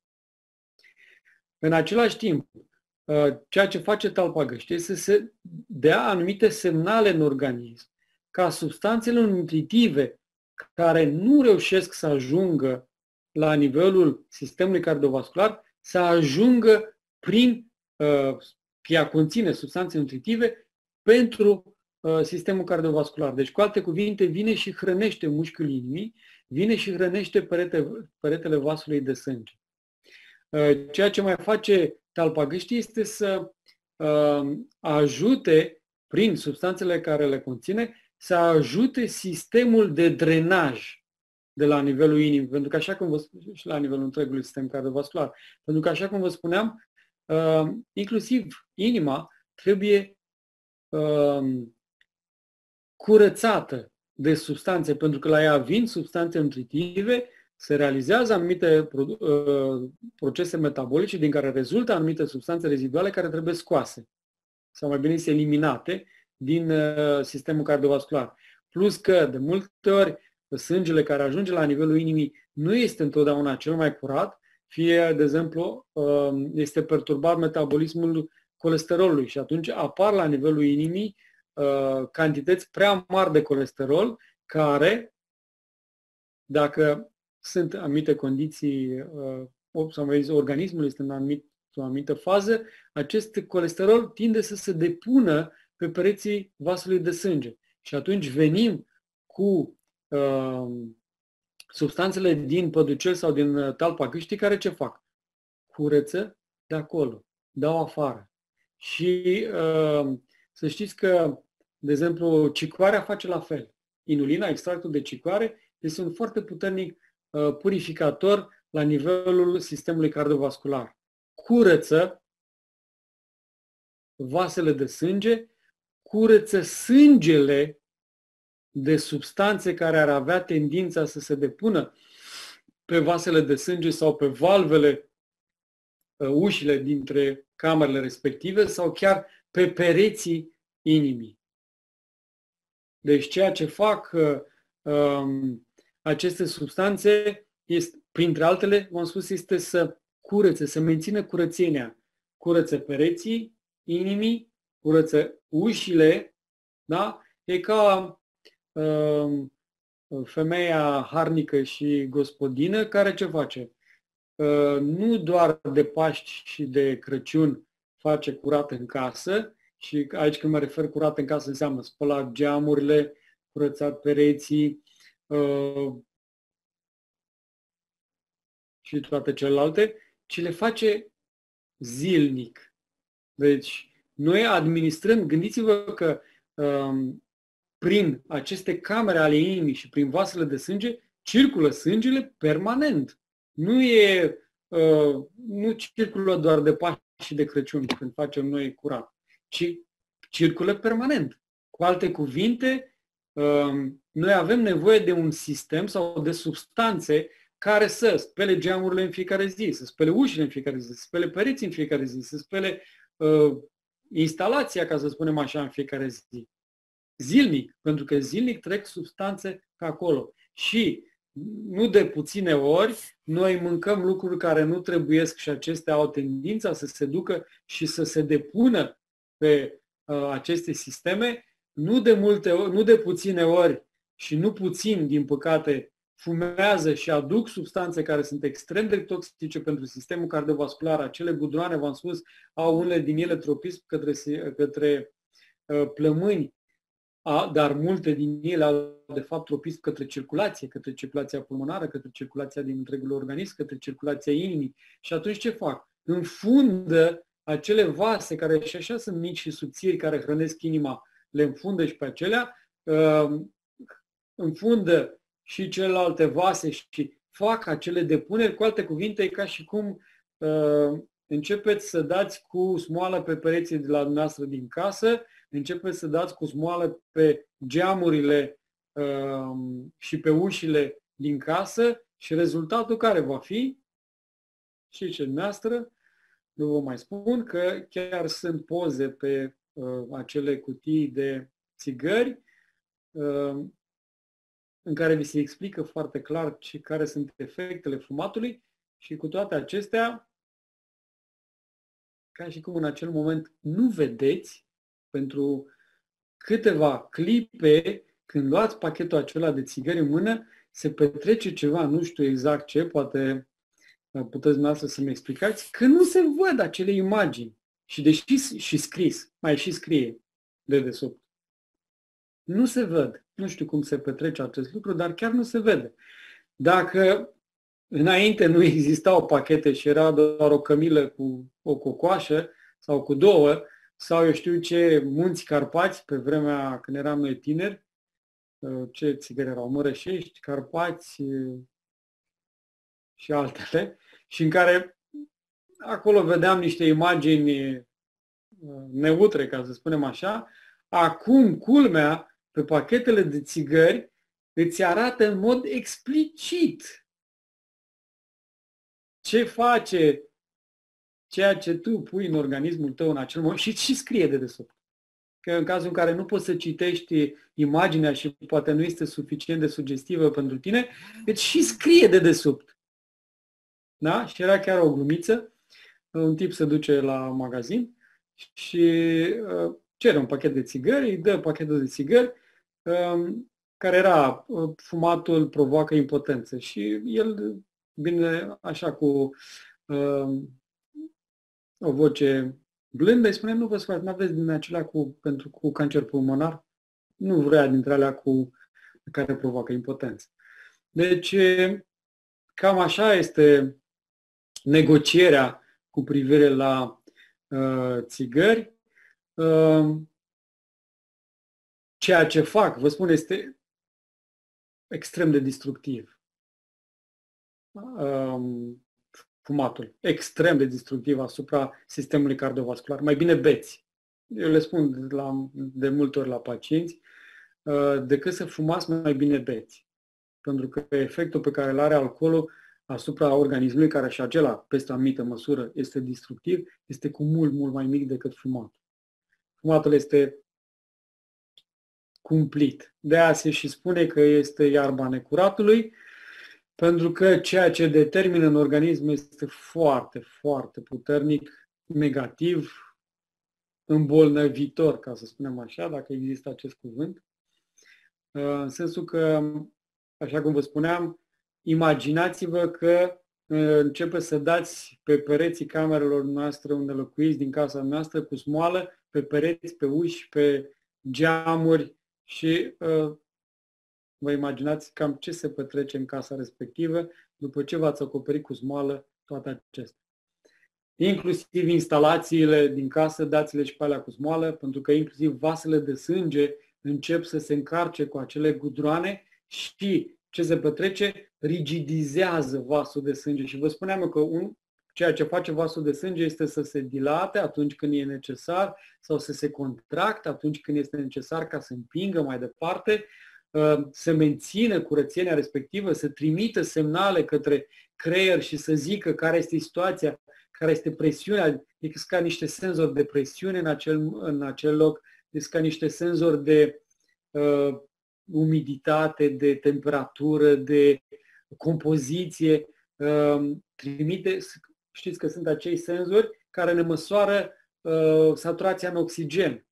În același timp, ceea ce face talpa gâștei este să se dea anumite semnale în organism ca substanțele nutritive care nu reușesc să ajungă la nivelul sistemului cardiovascular să ajungă prin ea conține substanțe nutritive pentru sistemul cardiovascular. Deci, cu alte cuvinte, vine și hrănește mușchiul inimii, vine și hrănește peretele vasului de sânge. Ceea ce mai face talpa gâștii este să ajute, prin substanțele care le conține, să ajute sistemul de drenaj de la nivelul inimii, pentru că așa cum vă spuneam, și la nivelul întregului sistem cardiovascular, pentru că așa cum vă spuneam, inclusiv inima trebuie curățată de substanțe, pentru că la ea vin substanțe nutritive, se realizează anumite procese metabolice din care rezultă anumite substanțe reziduale care trebuie scoase, sau mai bine eliminate din sistemul cardiovascular. Plus că, de multe ori, sângele care ajunge la nivelul inimii nu este întotdeauna cel mai curat, fie, de exemplu, este perturbat metabolismul colesterolului și atunci apar la nivelul inimii cantități prea mari de colesterol care, dacă sunt anumite condiții, sau mai zis, organismul este în o anumită fază, acest colesterol tinde să se depună pe pereții vasului de sânge. Și atunci venim cu substanțele din păducel sau din talpa gâștii care ce fac? Curăță de acolo, dau afară. Și să știți că, de exemplu, cicoarea face la fel. Inulina, extractul de cicoare, este un foarte puternic purificator la nivelul sistemului cardiovascular. Curăță vasele de sânge, curăță sângele de substanțe care ar avea tendința să se depună pe vasele de sânge sau pe valvele, ușile dintre camerele respective sau chiar pe pereții inimii. Deci ceea ce fac aceste substanțe, este, printre altele, v-am spus, este să curățe, să mențină curățenia. Curăță pereții inimii, curăță ușile, da? E ca femeia harnică și gospodină, care ce face? Nu doar de Paști și de Crăciun face curat în casă, și aici când mă refer curat în casă înseamnă spălat geamurile, curățat pereții și toate celelalte, ci le face zilnic. Deci, noi administrăm, gândiți-vă că prin aceste camere ale inimii și prin vasele de sânge, circulă sângele permanent. Nu circulă doar de Paști și de Crăciun când facem noi curat, ci circulă permanent. Cu alte cuvinte, noi avem nevoie de un sistem sau de substanțe care să spele geamurile în fiecare zi, să spele ușile în fiecare zi, să spele pereții în fiecare zi, să spele instalația, ca să spunem așa, în fiecare zi. Zilnic, pentru că zilnic trec substanțe pe acolo. Și nu de puține ori noi mâncăm lucruri care nu trebuiesc și acestea au tendința să se ducă și să se depună pe aceste sisteme. Nu de puține ori și nu puțin, din păcate, fumează și aduc substanțe care sunt extrem de toxice pentru sistemul cardiovascular. Acele guduroane, v-am spus, au unele din ele tropism către plămâni, dar multe din ele au, de fapt, tropism către circulația pulmonară, către circulația din întregul organism, către circulația inimii. Și atunci ce fac? Înfundă acele vase, care și așa sunt mici și subțiri, care hrănesc inima, le înfundă și pe acelea, înfundă și celelalte vase și fac acele depuneri. Cu alte cuvinte, e ca și cum începeți să dați cu smoală pe pereții de la dumneavoastră din casă, începeți să dați cu smoală pe geamurile și pe ușile din casă și rezultatul care va fi? Și ce dumneavoastră? Nu vă mai spun că chiar sunt poze pe acele cutii de țigări în care vi se explică foarte clar care sunt efectele fumatului și cu toate acestea, ca și cum în acel moment nu vedeți, pentru câteva clipe, când luați pachetul acela de țigări în mână, se petrece ceva, nu știu exact ce, poate puteți dumneavoastră să-mi explicați, că nu se văd acele imagini. Și deși și scris, mai și scrie dedesubt, nu se văd. Nu știu cum se petrece acest lucru, dar chiar nu se vede. Dacă înainte nu existau pachete și era doar o cămilă cu o cocoașă sau cu două, sau eu știu ce munți Carpați, pe vremea când eram noi tineri, ce țigări erau, mărășești, Carpați și altele, și în care acolo vedeam niște imagini neutre, ca să spunem așa. Acum, culmea, pe pachetele de țigări îți arată în mod explicit ce face ceea ce tu pui în organismul tău în acel moment și scrie dedesubt. Că în cazul în care nu poți să citești imaginea și poate nu este suficient de sugestivă pentru tine, deci și scrie dedesubt. Da? Și era chiar o glumiță. Un tip se duce la magazin și cere un pachet de țigări, îi dă pachetul de țigări, care era fumatul provoacă impotență. Și el vine așa cu o voce blândă, îi spune, nu vă scuzați, nu aveți din acelea cu cancer pulmonar? Nu vrea dintre alea care provoacă impotență. Deci, cam așa este negocierea cu privire la țigări. Ceea ce fac, vă spun, este extrem de destructiv. Fumatul. Extrem de destructiv asupra sistemului cardiovascular. Mai bine beți. Eu le spun de multe ori la pacienți, decât să fumați, mai bine beți. Pentru că efectul pe care îl are alcoolul asupra organismului, care și acela, peste o anumită măsură, este destructiv, este cu mult, mult mai mic decât fumatul. Fumatul este cumplit. De aia se și spune că este iarba necuratului, pentru că ceea ce determină în organism este foarte, foarte puternic, negativ, îmbolnăvitor, ca să spunem așa, dacă există acest cuvânt. În sensul că, așa cum vă spuneam, imaginați-vă că începeți să dați pe pereții camerelor noastre unde locuiți, din casa noastră, cu smoală, pe pereți, pe uși, pe geamuri și vă imaginați cam ce se petrece în casa respectivă după ce v-ați acoperit cu smoală toate acestea. Inclusiv instalațiile din casă, dați-le și pe alea cu smoală, pentru că inclusiv vasele de sânge încep să se încarce cu acele gudroane și ce se petrece? Rigidizează vasul de sânge. Și vă spuneam eu că ceea ce face vasul de sânge este să se dilate atunci când e necesar sau să se contracte atunci când este necesar ca să împingă mai departe, să mențină curățenia respectivă, să trimită semnale către creier și să zică care este situația, care este presiunea, există ca niște senzori de presiune în acel loc, există ca niște senzori de umiditate, de temperatură, de compoziție, trimite, știți că sunt acei senzori care ne măsoară saturația în oxigen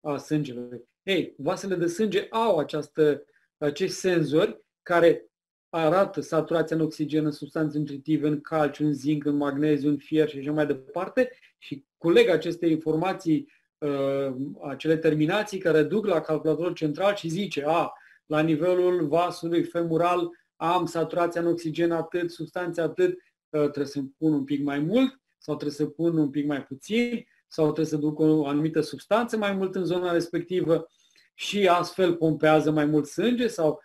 a sângelui. Ei, vasele de sânge au acești senzori care arată saturația în oxigen, în substanțe nutritive, în calciu, în zinc, în magneziu, în fier și așa mai departe și culeg aceste informații, acele terminații care duc la calculatorul central și zice, la nivelul vasului femural am saturația în oxigen atât, substanțe atât, trebuie să pun un pic mai mult sau trebuie să pun un pic mai puțin sau trebuie să duc o anumită substanță mai mult în zona respectivă și astfel pompează mai mult sânge sau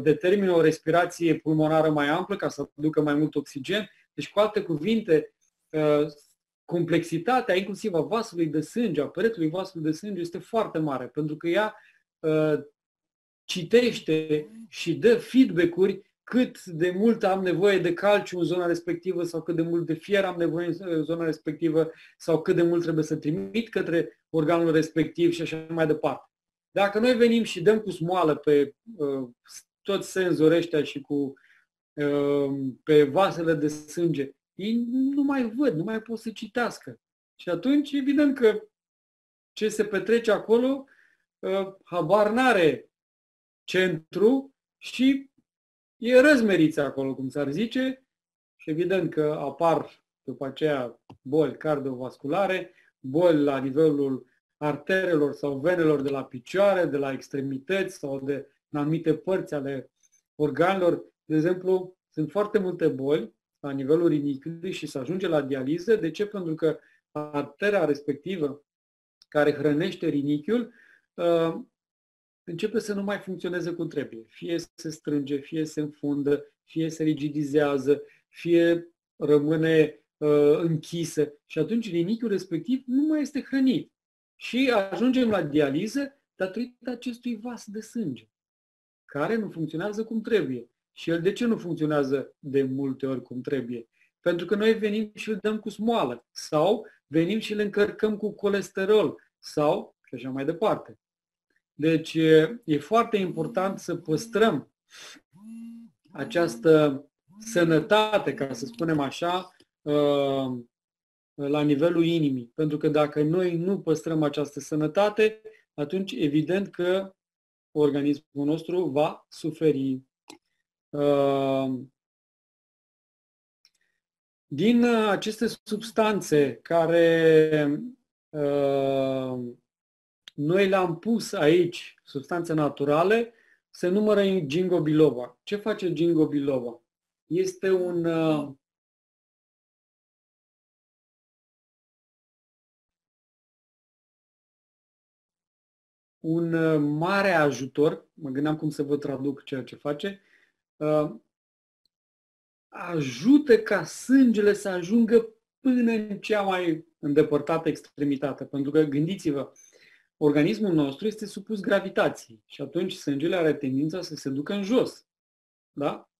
determină o respirație pulmonară mai amplă ca să aducă mai mult oxigen. Deci, cu alte cuvinte, complexitatea inclusiv a vasului de sânge, a peretelui vasului de sânge este foarte mare, pentru că ea citește și dă feedback-uri cât de mult am nevoie de calciu în zona respectivă sau cât de mult de fier am nevoie în zona respectivă sau cât de mult trebuie să trimit către organul respectiv și așa mai departe. Dacă noi venim și dăm cu smoală pe toți senzorii ăștia și pe vasele de sânge, ei nu mai văd, nu mai pot să citească. Și atunci, evident că ce se petrece acolo, habar n-are centru și e răzmeriță acolo, cum s-ar zice, și evident că apar după aceea boli cardiovasculare, boli la nivelul arterelor sau venelor de la picioare, de la extremități sau de în anumite părți ale organelor. De exemplu, sunt foarte multe boli la nivelul ridicului și se ajunge la dializă. De ce? Pentru că artera respectivă care hrănește rinichiul începe să nu mai funcționeze cum trebuie. Fie se strânge, fie se înfundă, fie se rigidizează, fie rămâne închisă. Și atunci rinichiul respectiv nu mai este hrănit. Și ajungem la dializă datorită acestui vas de sânge, care nu funcționează cum trebuie. Și el de ce nu funcționează de multe ori cum trebuie? Pentru că noi venim și îl dăm cu smoală sau venim și îl încărcăm cu colesterol sau și așa mai departe. Deci e foarte important să păstrăm această sănătate, ca să spunem așa, la nivelul inimii. Pentru că dacă noi nu păstrăm această sănătate, atunci evident că organismul nostru va suferi. Din aceste substanțe care noi le-am pus aici, substanțe naturale, se numără Ginkgo biloba. Ce face Ginkgo biloba? Este un mare ajutor, mă gândeam cum să vă traduc ceea ce face, ajută ca sângele să ajungă până în cea mai îndepărtată extremitate. Pentru că, gândiți-vă, organismul nostru este supus gravitației și atunci sângele are tendința să se ducă în jos. Da?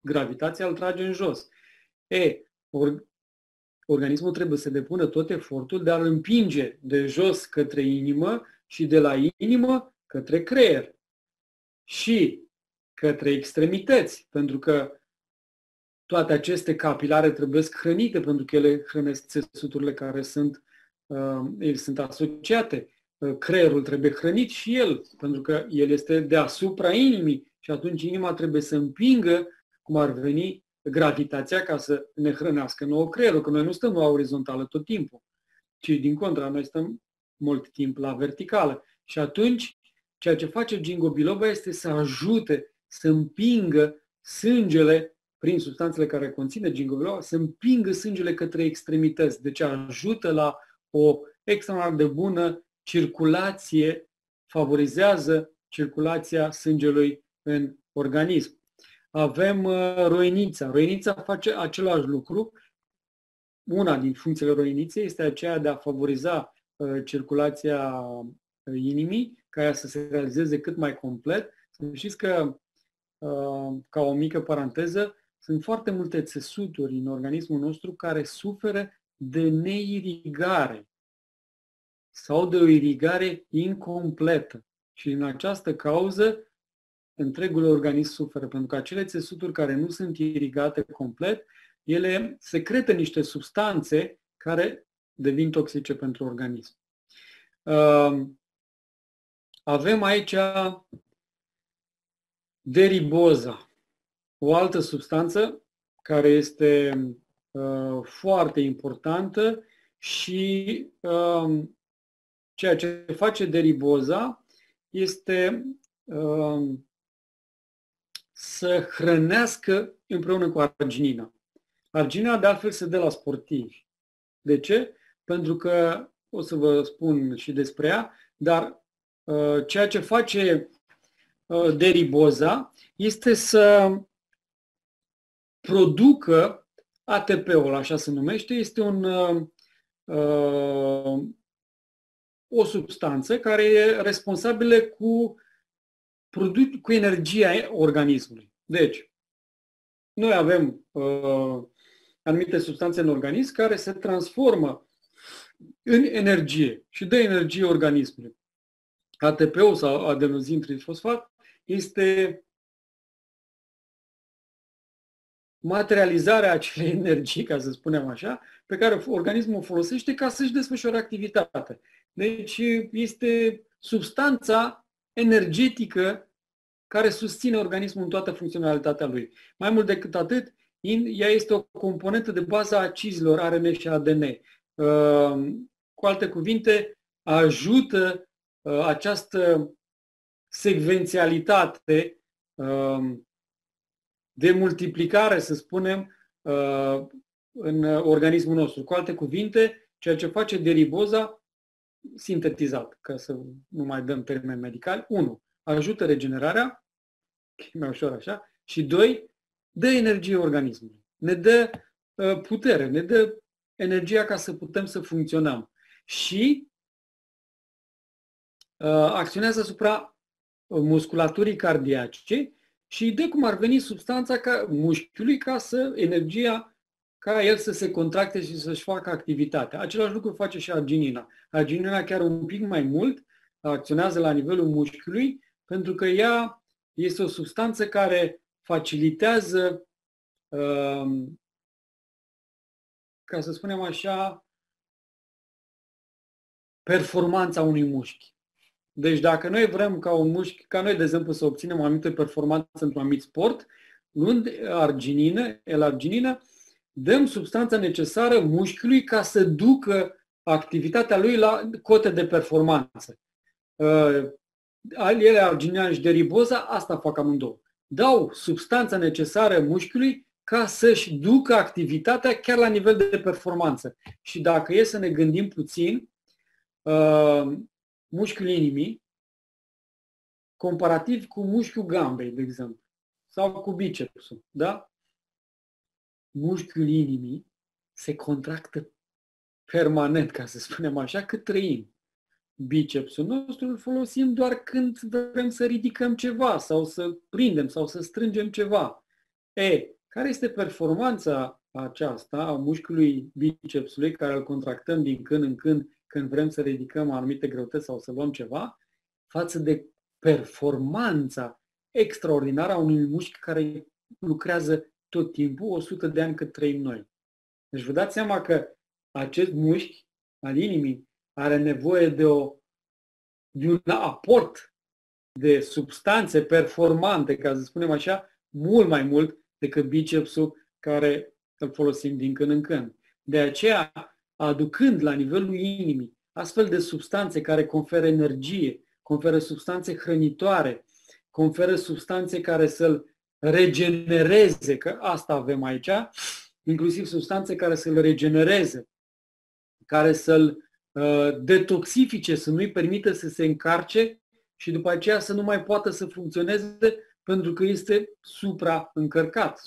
Gravitația îl trage în jos. Organismul trebuie să depună tot efortul de a-l împinge de jos către inimă și de la inimă către creier și către extremități, pentru că toate aceste capilare trebuie hrănite, pentru că ele hrănesc țesuturile care sunt asociate. creierul trebuie hrănit și el, pentru că el este deasupra inimii și atunci inima trebuie să împingă, cum ar veni, gravitația ca să ne hrănească nouă creierul, că noi nu stăm la orizontală tot timpul, ci din contra, noi stăm mult timp la verticală. Și atunci, ceea ce face Ginkgo biloba este să ajute, să împingă sângele, prin substanțele care conține Ginkgo biloba, să împingă sângele către extremități. Deci ajută la o extraordinar de bună circulație, favorizează circulația sângelui în organism. Avem roinița. Roinița face același lucru. Una din funcțiile roiniței este aceea de a favoriza circulația inimii, ca ea să se realizeze cât mai complet. Să știți că, ca o mică paranteză, sunt foarte multe țesuturi în organismul nostru care suferă de neirigare sau de o irigare incompletă. Și din această cauză, întregul organism suferă, pentru că acele țesuturi care nu sunt irigate complet, ele secretă niște substanțe care devin toxice pentru organism. Avem aici deriboza, o altă substanță care este foarte importantă și ceea ce face deriboza este să hrănească împreună cu arginina. Arginina, de altfel, se dă la sportivi. De ce? Pentru că, o să vă spun și despre ea, dar ceea ce face deriboza este să producă ATP-ul, așa se numește, este o substanță care e responsabilă cu energia organismului. Deci, noi avem anumite substanțe în organism care se transformă în energie și dă energie organismului. ATP-ul sau adenozin trifosfat este materializarea acelei energii, ca să spunem așa, pe care organismul o folosește ca să-și desfășoare activitatea. Deci este substanța energetică care susține organismul în toată funcționalitatea lui. Mai mult decât atât, ea este o componentă de bază a acizilor ARN și ADN. Cu alte cuvinte, ajută această secvențialitate de multiplicare, să spunem, în organismul nostru. Cu alte cuvinte, ceea ce face deriboza, sintetizat, ca să nu mai dăm termeni medicali, 1. Ajută regenerarea, mai ușor așa, și 2. Dă energie organismului. Ne dă putere, ne dă energia ca să putem să funcționăm. Și acționează asupra musculaturii cardiace și îi dă, cum ar veni, substanța mușchiului ca să, energia ca el să se contracte și să-și facă activitatea. Același lucru face și arginina. Arginina chiar un pic mai mult acționează la nivelul mușchiului, pentru că ea este o substanță care facilitează, ca să spunem așa, performanța unui mușchi. Deci dacă noi vrem ca un mușchi, ca noi, de exemplu, să obținem o anumită performanță într-un anumit sport, luând arginină, L-arginină, dăm substanța necesară mușchiului ca să ducă activitatea lui la cote de performanță. Ele, arginina și deriboza, asta fac amândouă. Dau substanța necesară mușchiului ca să-și ducă activitatea chiar la nivel de performanță. Și dacă e să ne gândim puțin, mușchiul inimii, comparativ cu mușchiul gambei, de exemplu, sau cu bicepsul, da? Mușchiul inimii se contractă permanent, ca să spunem așa, cât trăim. Bicepsul nostru îl folosim doar când vrem să ridicăm ceva sau să prindem sau să strângem ceva. Care este performanța aceasta a mușchiului bicepsului, care îl contractăm din când în când când vrem să ridicăm anumite greutăți sau să luăm ceva, față de performanța extraordinară a unui mușchi care lucrează tot timpul, 100 de ani cât trăim noi. Deci vă dați seama că acest mușchi al inimii are nevoie de o de un aport de substanțe performante, ca să spunem așa, mult mai mult decât bicepsul care îl folosim din când în când. De aceea, aducând la nivelul inimii astfel de substanțe care conferă energie, conferă substanțe hrănitoare, conferă substanțe care să-l regenereze, că asta avem aici, inclusiv substanțe care să-l regenereze, care să-l detoxifice, să nu-i permită să se încarce și după aceea să nu mai poată să funcționeze pentru că este supraîncărcat,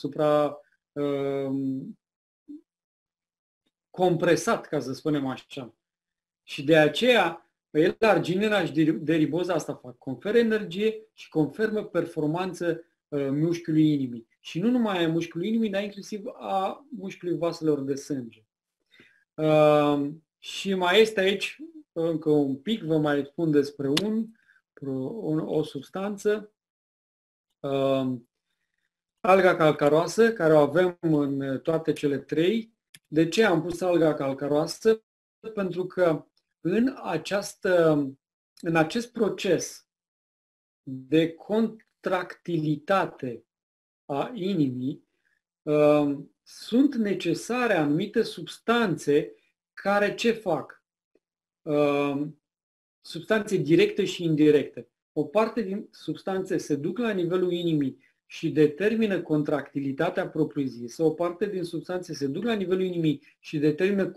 compresat, ca să spunem așa. Și de aceea, el, arginina și deriboza asta fac. Conferă energie și conferă performanță mușchiului inimii. Și nu numai a mușchiului inimii, dar inclusiv a mușchiului vaselor de sânge. Și mai este aici, încă un pic, vă mai spun despre o substanță, alga calcaroasă, care o avem în toate cele trei. De ce am pus alga calcaroasă? Pentru că în acest proces de contractilitate a inimii sunt necesare anumite substanțe care ce fac? Substanțe directe și indirecte. O parte din substanțe se duc la nivelul inimii și determină contractilitatea propriu-zisă, o parte din substanțe se duc la nivelul inimii și determină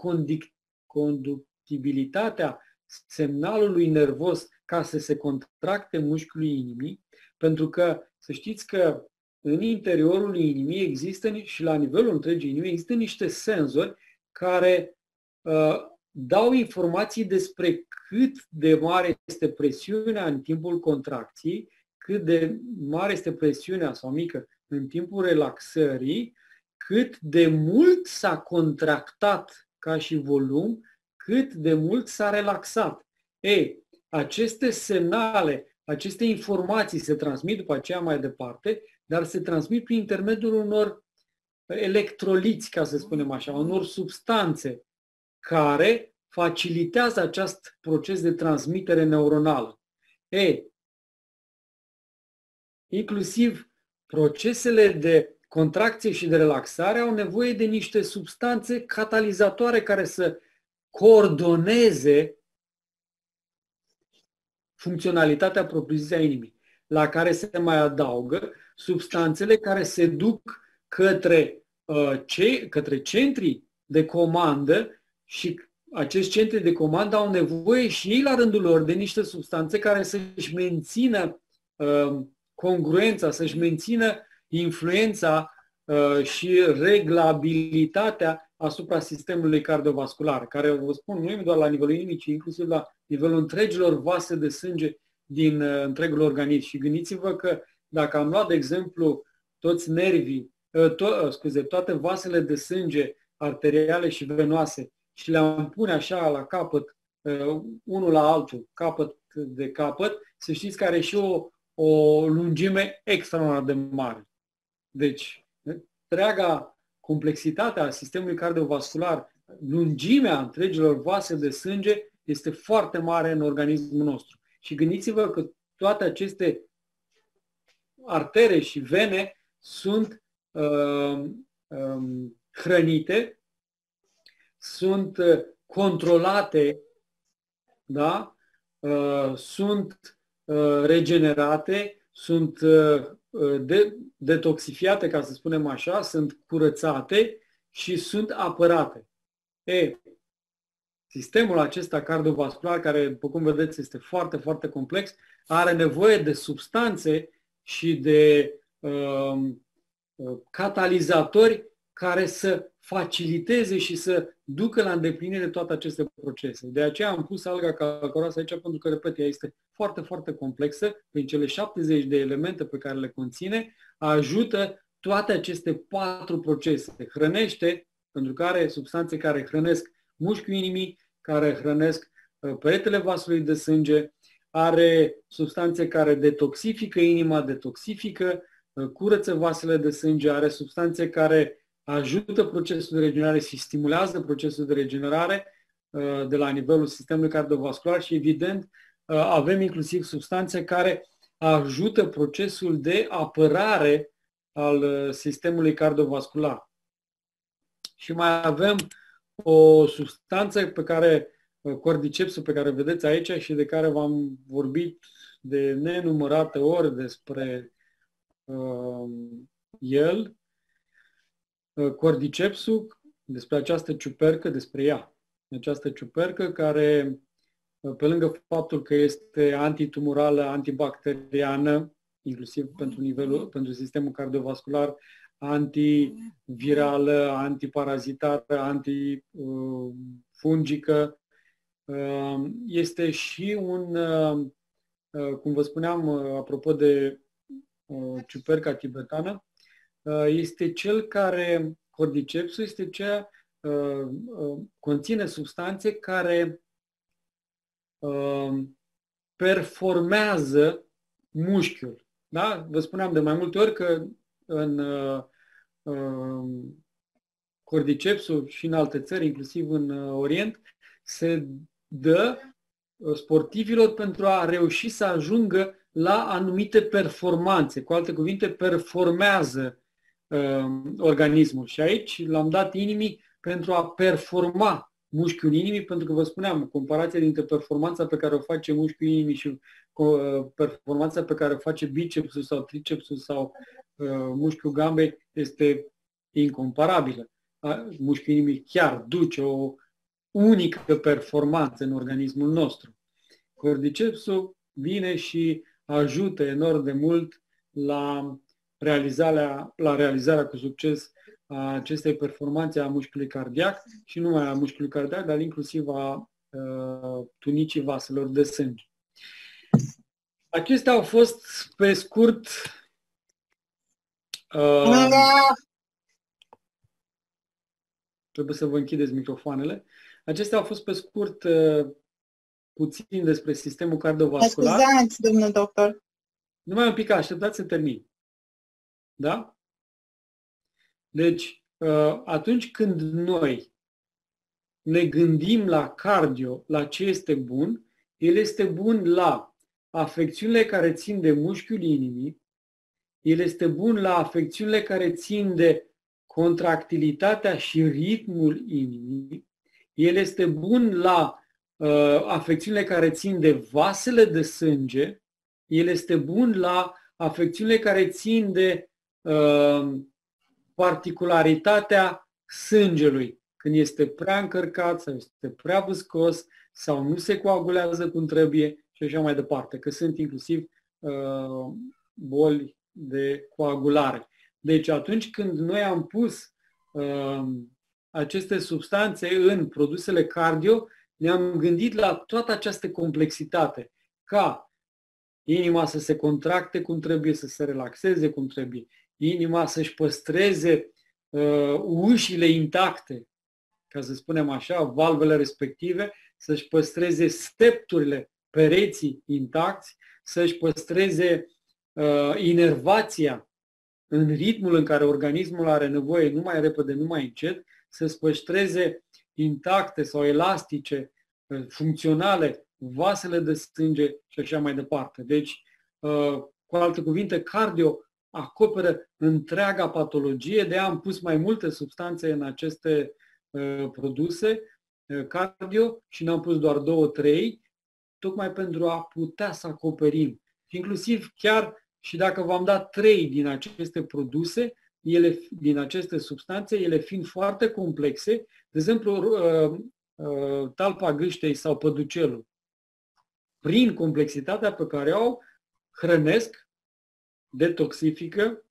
conductibilitatea semnalului nervos ca să se contracte mușchiului inimii, pentru că să știți că în interiorul inimii există și la nivelul întregii inimii există niște senzori care dau informații despre cât de mare este presiunea în timpul contracției, cât de mare este presiunea sau mică în timpul relaxării, cât de mult s-a contractat ca și volum, cât de mult s-a relaxat. Ei, aceste semnale, aceste informații se transmit după aceea mai departe, dar se transmit prin intermediul unor electroliți, ca să spunem așa, unor substanțe care facilitează acest proces de transmitere neuronală. Ei, inclusiv procesele de contracție și de relaxare au nevoie de niște substanțe catalizatoare care să coordoneze funcționalitatea propriu-zisă a inimii, la care se mai adaugă substanțele care se duc către centrii de comandă și acești centri de comandă au nevoie și ei la rândul lor de niște substanțe care să-și mențină congruența, să-și mențină influența și reglabilitatea asupra sistemului cardiovascular, care, vă spun, nu e doar la nivelul inimii, ci inclusiv la nivelul întregilor vase de sânge din întregul organism. Și gândiți-vă că dacă am luat, de exemplu, toate vasele de sânge arteriale și venoase și le-am pune așa la capăt, unul la altul, capăt de capăt, să știți că are și o lungime extraordinar de mare. Deci, întreaga complexitate a sistemului cardiovascular, lungimea întregilor vase de sânge este foarte mare în organismul nostru. Și gândiți-vă că toate aceste artere și vene sunt hrănite, sunt controlate, da? Sunt regenerate, sunt detoxifiate, ca să spunem așa, sunt curățate și sunt apărate. E, sistemul acesta cardiovascular, care, după cum vedeți, este foarte, foarte complex, are nevoie de substanțe și de catalizatori care să faciliteze și să ducă la îndeplinire toate aceste procese. De aceea am pus alga calcaroasă aici, pentru că, repet, ea este foarte, foarte complexă. Prin cele 70 de elemente pe care le conține, ajută toate aceste 4 procese. Hrănește, pentru că are substanțe care hrănesc mușchiul inimii, care hrănesc peretele vasului de sânge, are substanțe care detoxifică inima, detoxifică, curăță vasele de sânge, are substanțe care ajută procesul de regenerare și stimulează procesul de regenerare de la nivelul sistemului cardiovascular și, evident, avem inclusiv substanțe care ajută procesul de apărare al sistemului cardiovascular. Și mai avem o substanță pe care cordycepsul pe care vedeți aici și de care v-am vorbit de nenumărate ori despre el, cordycepsul, despre această ciupercă, despre ea. Această ciupercă care, pe lângă faptul că este antitumorală, antibacteriană, inclusiv pentru sistemul cardiovascular, antivirală, antiparazitară, antifungică, este și un, cum vă spuneam, apropo de ciuperca tibetană, este cel care, cordycepsul, este cea, conține substanțe care performează mușchiul. Da? Vă spuneam de mai multe ori că în cordycepsul și în alte țări, inclusiv în Orient, se dă sportivilor pentru a reuși să ajungă la anumite performanțe. Cu alte cuvinte, performează organismul. Și aici l-am dat inimii pentru a performa mușchiul inimii, pentru că vă spuneam, comparația dintre performanța pe care o face mușchiul inimii și performanța pe care o face bicepsul sau tricepsul sau mușchiul gambei este incomparabilă. Mușchiul inimii chiar duce o unică performanță în organismul nostru. Cordycepsul vine și ajută enorm de mult la realizarea cu succes a acestei performanțe a mușchiului cardiac și nu numai a mușchiului cardiac, dar inclusiv a tunicii vaselor de sânge. Acestea au fost, pe scurt, trebuie să vă închideți microfoanele. Acestea au fost, pe scurt, puțin despre sistemul cardiovascular. Scuzați, domnule doctor. Numai un pic, așteptați să termin. Da? Deci, atunci când noi ne gândim la cardio, la ce este bun, el este bun la afecțiunile care țin de mușchiul inimii, el este bun la afecțiunile care țin de contractilitatea și ritmul inimii, el este bun la afecțiunile care țin de vasele de sânge, el este bun la afecțiunile care țin de particularitatea sângelui, când este prea încărcat sau este prea viscos sau nu se coagulează cum trebuie și așa mai departe, că sunt inclusiv boli de coagulare. Deci atunci când noi am pus aceste substanțe în produsele cardio, ne-am gândit la toată această complexitate, ca inima să se contracte cum trebuie, să se relaxeze cum trebuie, inima să-și păstreze ușile intacte, ca să spunem așa, valvele respective, să-și păstreze septurile, pereții intacți, să-și păstreze inervația în ritmul în care organismul are nevoie, nu mai repede, nu mai încet, să-și păstreze intacte sau elastice, funcționale, vasele de sânge și așa mai departe. Deci, cu alte cuvinte, cardio acoperă întreaga patologie, de-aia am pus mai multe substanțe în aceste produse cardio și n-am pus doar 2-3, tocmai pentru a putea să acoperim. Inclusiv chiar și dacă v-am dat 3 din aceste produse, din aceste substanțe, ele fiind foarte complexe, de exemplu, talpa gâștei sau păducelul, prin complexitatea pe care au, hrănesc, detoxifică,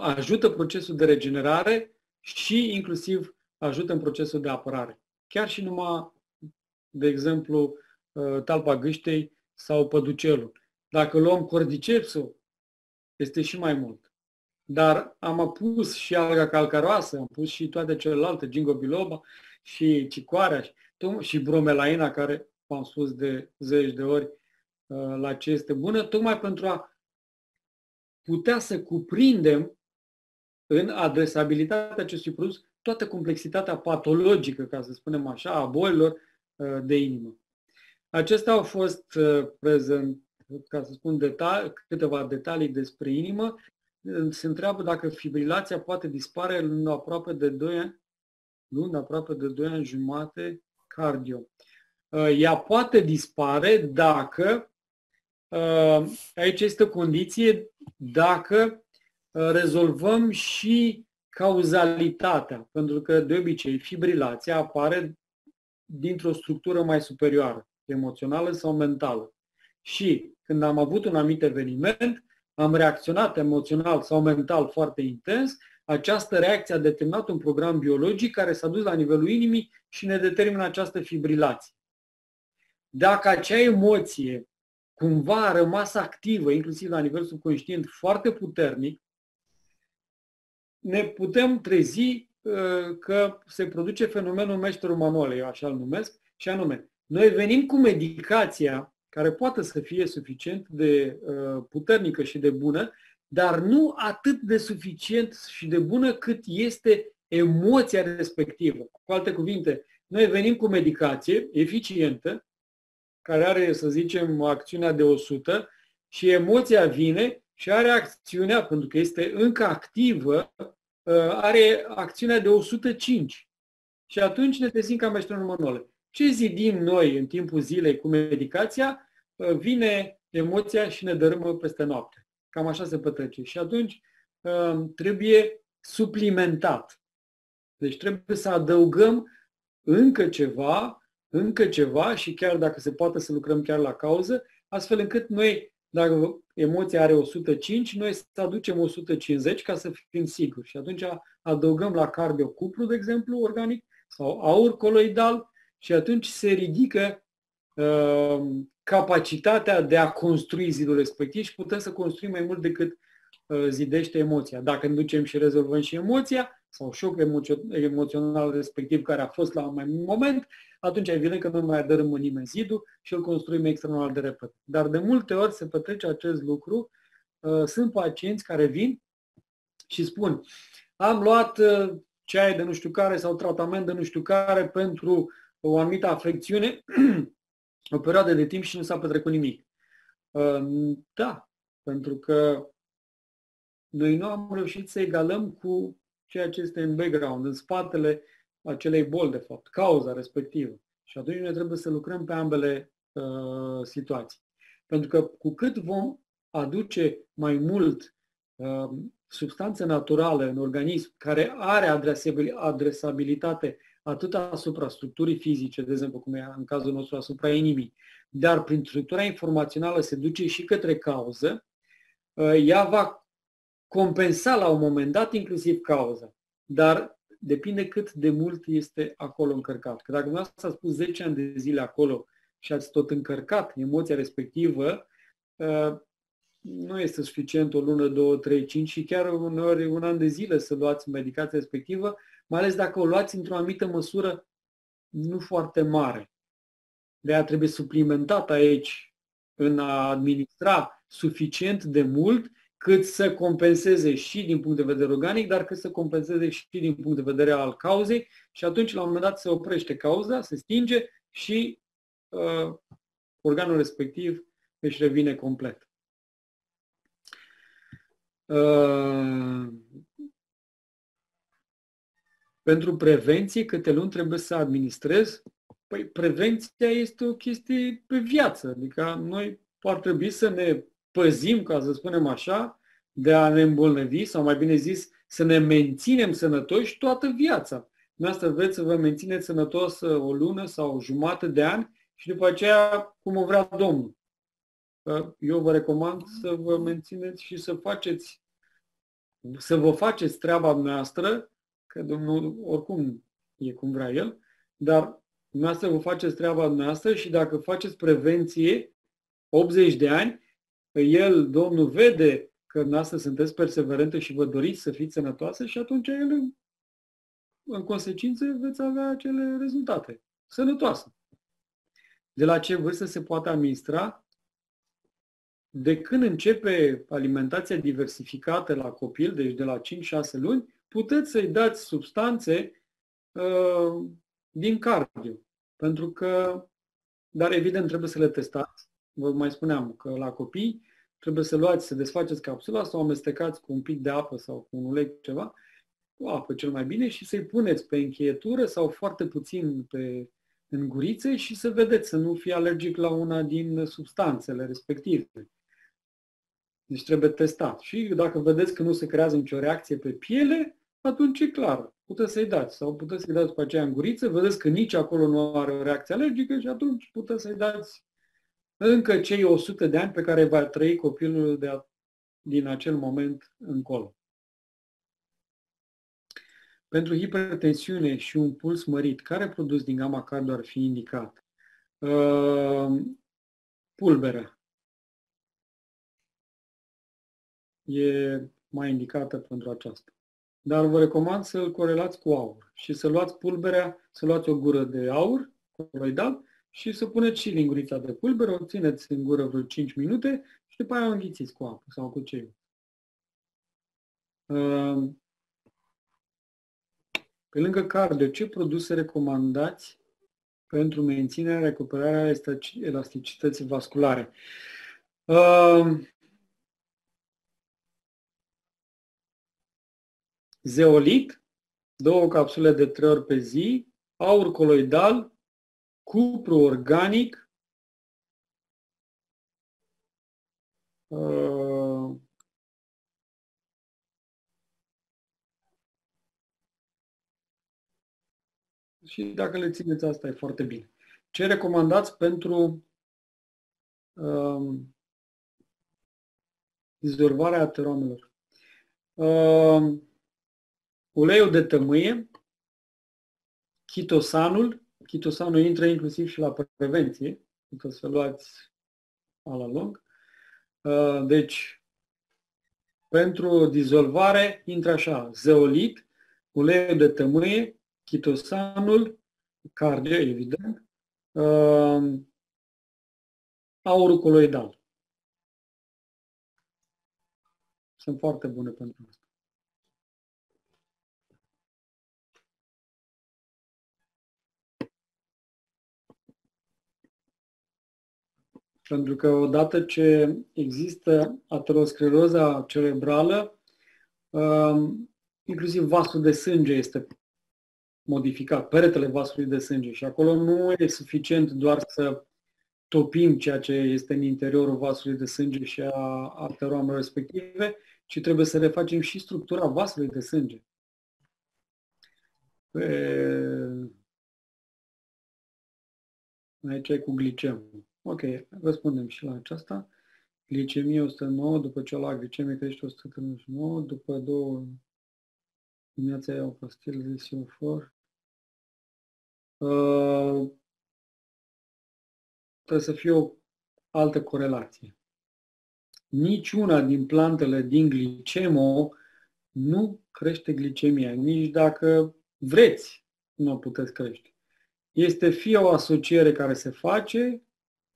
ajută procesul de regenerare și inclusiv ajută în procesul de apărare. Chiar și numai, de exemplu, talpa gâștei sau păducelul. Dacă luăm cordycepsul, este și mai mult. Dar am pus și alga calcaroasă, am pus și toate celelalte, ginkgo biloba și cicoarea și bromelaina, care v-am spus de zeci de ori la ce este bună, tocmai pentru a putea să cuprindem în adresabilitatea acestui produs toată complexitatea patologică, ca să spunem așa, a bolilor de inimă. Acestea au fost prezent, ca să spun câteva detalii despre inimă. Se întreabă dacă fibrilația poate dispare în aproape de 2 ani, luni, aproape de 2 ani jumate cardio. Ea poate dispare dacă, aici este o condiție, dacă rezolvăm și cauzalitatea, pentru că de obicei fibrilația apare dintr-o structură mai superioară, emoțională sau mentală. Și când am avut un anumit eveniment, am reacționat emoțional sau mental foarte intens, această reacție a determinat un program biologic care s-a dus la nivelul inimii și ne determină această fibrilație. Dacă acea emoție cumva a rămas activă, inclusiv la nivel subconștient, foarte puternic, ne putem trezi că se produce fenomenul meșterul Manole, eu așa îl numesc, și anume, noi venim cu medicația care poate să fie suficient de puternică și de bună, dar nu atât de suficient și de bună cât este emoția respectivă. Cu alte cuvinte, noi venim cu medicație eficientă, care are, să zicem, acțiunea de 100 și emoția vine și are acțiunea, pentru că este încă activă, are acțiunea de 105. Și atunci ne trezim ca meșterul Manole. Ce zidim noi în timpul zilei cu medicația, vine emoția și ne dărâmă peste noapte. Cam așa se petrece. Și atunci trebuie suplimentat. Deci trebuie să adăugăm încă ceva și chiar dacă se poate să lucrăm chiar la cauză, astfel încât noi, dacă emoția are 105, noi să aducem 150 ca să fim siguri. Și atunci adăugăm la cardio cupru, de exemplu, organic sau aur coloidal și atunci se ridică capacitatea de a construi zidul respectiv și putem să construim mai mult decât zidește emoția. Dacă ne ducem și rezolvăm și emoția sau șocul emoțional respectiv care a fost la un moment, atunci evident că nu mai dărâm în nimeni zidul și îl construim extraordinar de repede. Dar de multe ori se petrece acest lucru. Sunt pacienți care vin și spun am luat ceai de nu știu care sau tratament de nu știu care pentru o anumită afecțiune o perioadă de timp și nu s-a petrecut nimic. Da, pentru că noi nu am reușit să egalăm cu ceea ce este în background, în spatele acelei boli, de fapt, cauza respectivă. Și atunci noi trebuie să lucrăm pe ambele situații. Pentru că cu cât vom aduce mai mult substanțe naturale în organism care are adresabilitate atât asupra structurii fizice, de exemplu, cum e în cazul nostru asupra inimii, dar prin structura informațională se duce și către cauză, ea va compensa la un moment dat inclusiv cauza. Dar depinde cât de mult este acolo încărcat. Că dacă dumneavoastră ați spus 10 ani de zile acolo și ați tot încărcat emoția respectivă, nu este suficient o lună, 2, 3, 5 și chiar uneori un an de zile să luați medicația respectivă, mai ales dacă o luați într-o anumită măsură nu foarte mare. De aia trebuie suplimentat aici în a administra suficient de mult cât să compenseze și din punct de vedere organic, dar cât să compenseze și din punct de vedere al cauzei și atunci la un moment dat se oprește cauza, se stinge și organul respectiv își revine complet. Pentru prevenție, câte luni trebuie să administrez? Păi prevenția este o chestie pe viață, adică noi ar trebui să ne păzim, ca să spunem așa, de a ne îmbolnăvi, sau mai bine zis, să ne menținem sănătoși toată viața. Dumneavoastră vreți să vă mențineți sănătos o lună sau o jumătate de ani și după aceea, cum o vrea Domnul. Eu vă recomand să vă mențineți și să vă faceți treaba noastră, că Domnul oricum e cum vrea El, dar dumneavoastră vă faceți treaba noastră și dacă faceți prevenție 80 de ani, El, Domnul, vede că dumneavoastră sunteți perseverente și vă doriți să fiți sănătoase și atunci El, în consecință, veți avea acele rezultate sănătoase. De la ce vârstă se poate administra? De când începe alimentația diversificată la copil, deci de la 5-6 luni, puteți să-i dați substanțe din cardio, pentru că Dar evident trebuie să le testați. Vă mai spuneam că la copii trebuie să luați, să desfaceți capsula, să o amestecați cu un pic de apă sau cu un ulei ceva, cu apă cel mai bine, și să-i puneți pe încheietură sau foarte puțin pe, în gurițe și să vedeți, să nu fie alergic la una din substanțele respective. Deci trebuie testat. Și dacă vedeți că nu se creează nicio reacție pe piele, atunci e clar. Puteți să-i dați. Sau puteți să-i dați pe aceea în guriță, vedeți că nici acolo nu are o reacție alergică și atunci puteți să-i dați încă cei 100 de ani pe care va trăi copilul din acel moment încolo. Pentru hipertensiune și un puls mărit, care produs din gama cardio ar fi indicat? Pulberea. E mai indicată pentru aceasta. Dar vă recomand să-l corelați cu aur și să luați pulberea, să luați o gură de aur coloidal și să puneți și lingurița de pulbere, o țineți în gură vreo 5 minute și după aia o înghițiți cu apă sau cu ceiul. Pe lângă cardio, ce produse recomandați pentru menținerea, recuperarea elasticității vasculare? Zeolit, 2 capsule de 3 ori pe zi, aur coloidal, cupru organic, și dacă le țineți, asta e foarte bine. Ce recomandați pentru dizolvarea ateromelor? Uleiul de tămâie, chitosanul. Chitosanul intră inclusiv și la prevenție, puteți să luați la lung. Deci, pentru dizolvare intră așa, zeolit, uleiul de tămâie, chitosanul, cardio, evident, aurul coloidal. Sunt foarte bune pentru asta. Pentru că odată ce există ateroscleroza cerebrală, inclusiv vasul de sânge este modificat, peretele vasului de sânge, și acolo nu e suficient doar să topim ceea ce este în interiorul vasului de sânge și a ateroamelor respective, ci trebuie să refacem și structura vasului de sânge. Aici e cu glicemul. Ok, răspundem și la aceasta. Glicemie 109, după ce o la glicemie crește 139, după 2 dimineața iau pastile de siofor. Trebuie să fie o altă corelație. Niciuna din plantele din glicemo nu crește glicemia, nici dacă vreți nu o puteți crește. Este fie o asociere care se face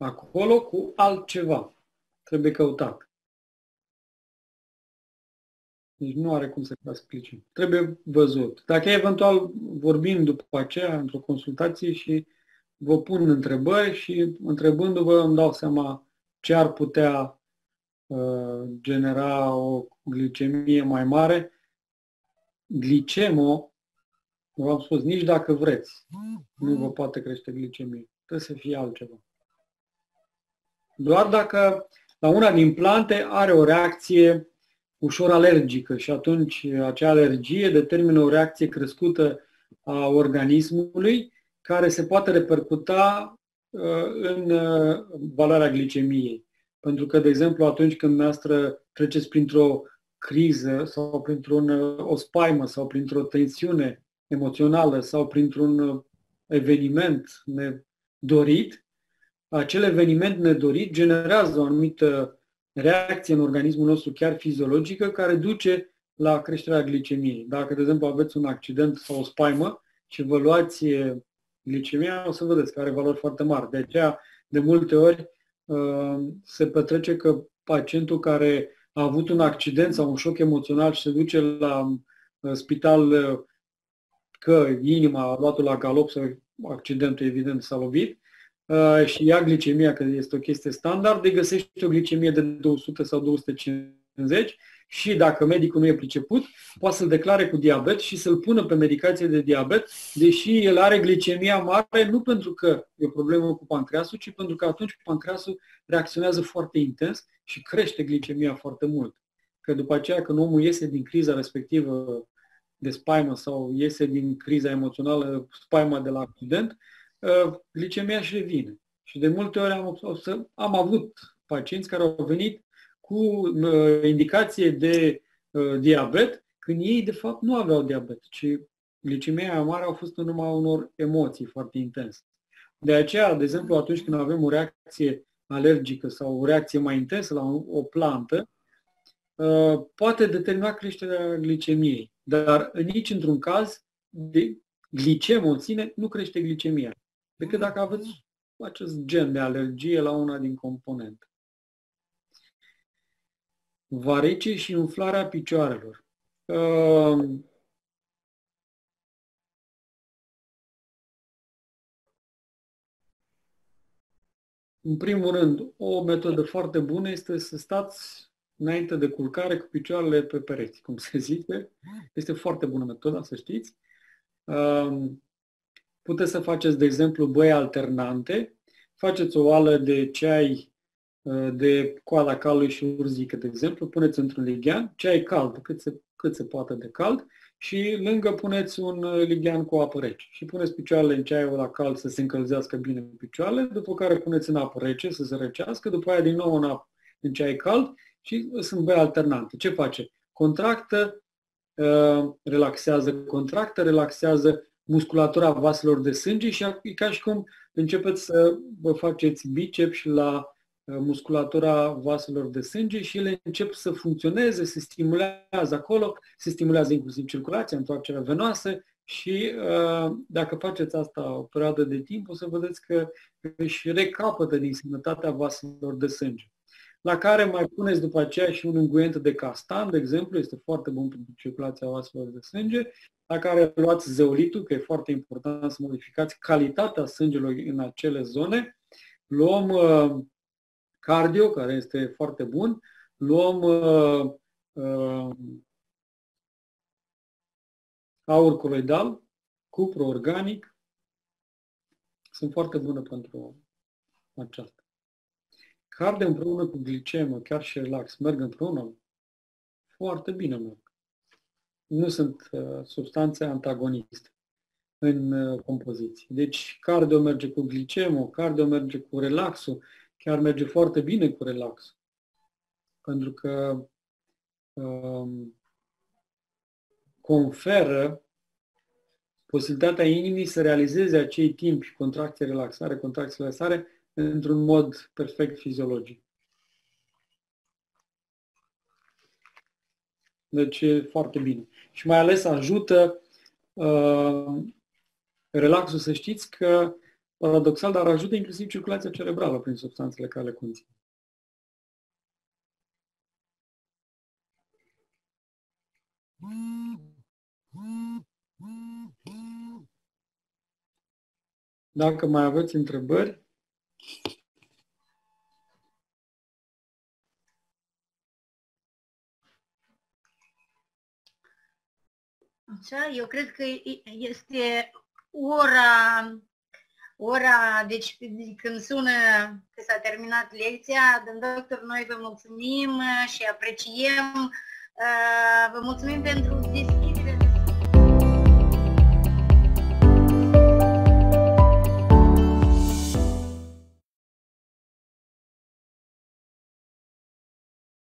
acolo cu altceva. Trebuie căutat. Deci nu are cum să clasificăm. Trebuie văzut. Dacă eventual vorbim după aceea într-o consultație și vă pun întrebări și întrebându-vă îmi dau seama ce ar putea genera o glicemie mai mare. Glicemo, v-am spus, nici dacă vreți, nu vă poate crește glicemie. Trebuie să fie altceva. Doar dacă la una din plante are o reacție ușor alergică și atunci acea alergie determină o reacție crescută a organismului care se poate repercuta în valoarea glicemiei. Pentru că, de exemplu, atunci când noastră treceți printr-o criză sau printr-o spaimă sau printr-o tensiune emoțională sau printr-un eveniment nedorit, acel eveniment nedorit generează o anumită reacție în organismul nostru, chiar fiziologică, care duce la creșterea glicemiei. Dacă, de exemplu, aveți un accident sau o spaimă și vă luați glicemia, o să vedeți că are valori foarte mari. De aceea, de multe ori, se petrece că pacientul care a avut un accident sau un șoc emoțional și se duce la spital că inima a luat-o la galop sau accidentul, evident, s-a lovit, și ia glicemia, că este o chestie standard, de găsești o glicemie de 200 sau 250 și dacă medicul nu e priceput, poate să-l declare cu diabet și să-l pună pe medicație de diabet, deși el are glicemia mare, nu pentru că e o problemă cu pancreasul, ci pentru că atunci pancreasul reacționează foarte intens și crește glicemia foarte mult. Că după aceea, când omul iese din criza respectivă de spaimă sau iese din criza emoțională, spaima de la accident, glicemia își revine. Și de multe ori am avut pacienți care au venit cu indicație de diabet, când ei, de fapt, nu aveau diabet, ci glicemia mare a fost în urma unor emoții foarte intense. De aceea, de exemplu, atunci când avem o reacție alergică sau o reacție mai intensă la o plantă, poate determina creșterea glicemiei, dar nici într-un caz de glicemul în sine nu crește glicemia, decât dacă aveți acest gen de alergie la una din componente. Varece și umflarea picioarelor. În primul rând, o metodă foarte bună este să stați înainte de culcare cu picioarele pe pereți, cum se zice. Este foarte bună metoda, să știți. Puteți să faceți, de exemplu, băi alternante. Faceți o oală de ceai de coada calului și urzică, de exemplu. Puneți într-un lighean ceai cald, cât se poate de cald, și lângă puneți un lighean cu apă rece. Și puneți picioarele în ceaiul ăla cald să se încălzească bine picioarele, după care puneți în apă rece să se răcească, după aia din nou în ceai cald, și sunt băi alternante. Ce face? Contractă, relaxează, contractă, relaxează musculatura vaselor de sânge și e ca și cum începeți să vă faceți biceps la musculatura vaselor de sânge și ele încep să funcționeze, se stimulează acolo, se stimulează inclusiv circulația, întoarcerea venoasă și dacă faceți asta o perioadă de timp, o să vedeți că își recapătă din sănătatea vaselor de sânge. La care mai puneți după aceea și un unguent de castan, de exemplu, este foarte bun pentru circulația vaselor de sânge, la care luați zeolitul, că e foarte important să modificați calitatea sângelor în acele zone. Luăm cardio, care este foarte bun, luăm aur coloidal, cupru organic, sunt foarte bune pentru aceasta. Cardio împreună cu glicemă, chiar și relax, merg împreună, foarte bine merg. Nu sunt substanțe antagoniste în compoziție. Deci cardio merge cu glicemă, cardio merge cu relaxul, chiar merge foarte bine cu relaxul. Pentru că conferă posibilitatea inimii să realizeze acei timpi, contracție, relaxare, contracție, relaxare, într-un mod perfect fiziologic. Deci e foarte bine. Și mai ales ajută relaxul, să știți că, paradoxal, dar ajută inclusiv circulația cerebrală prin substanțele care le conțin. Dacă mai aveți întrebări, eu cred că este ora, deci când sună că s-a terminat lecția, domn doctor, noi vă mulțumim și apreciem. Vă mulțumim pentru discuție.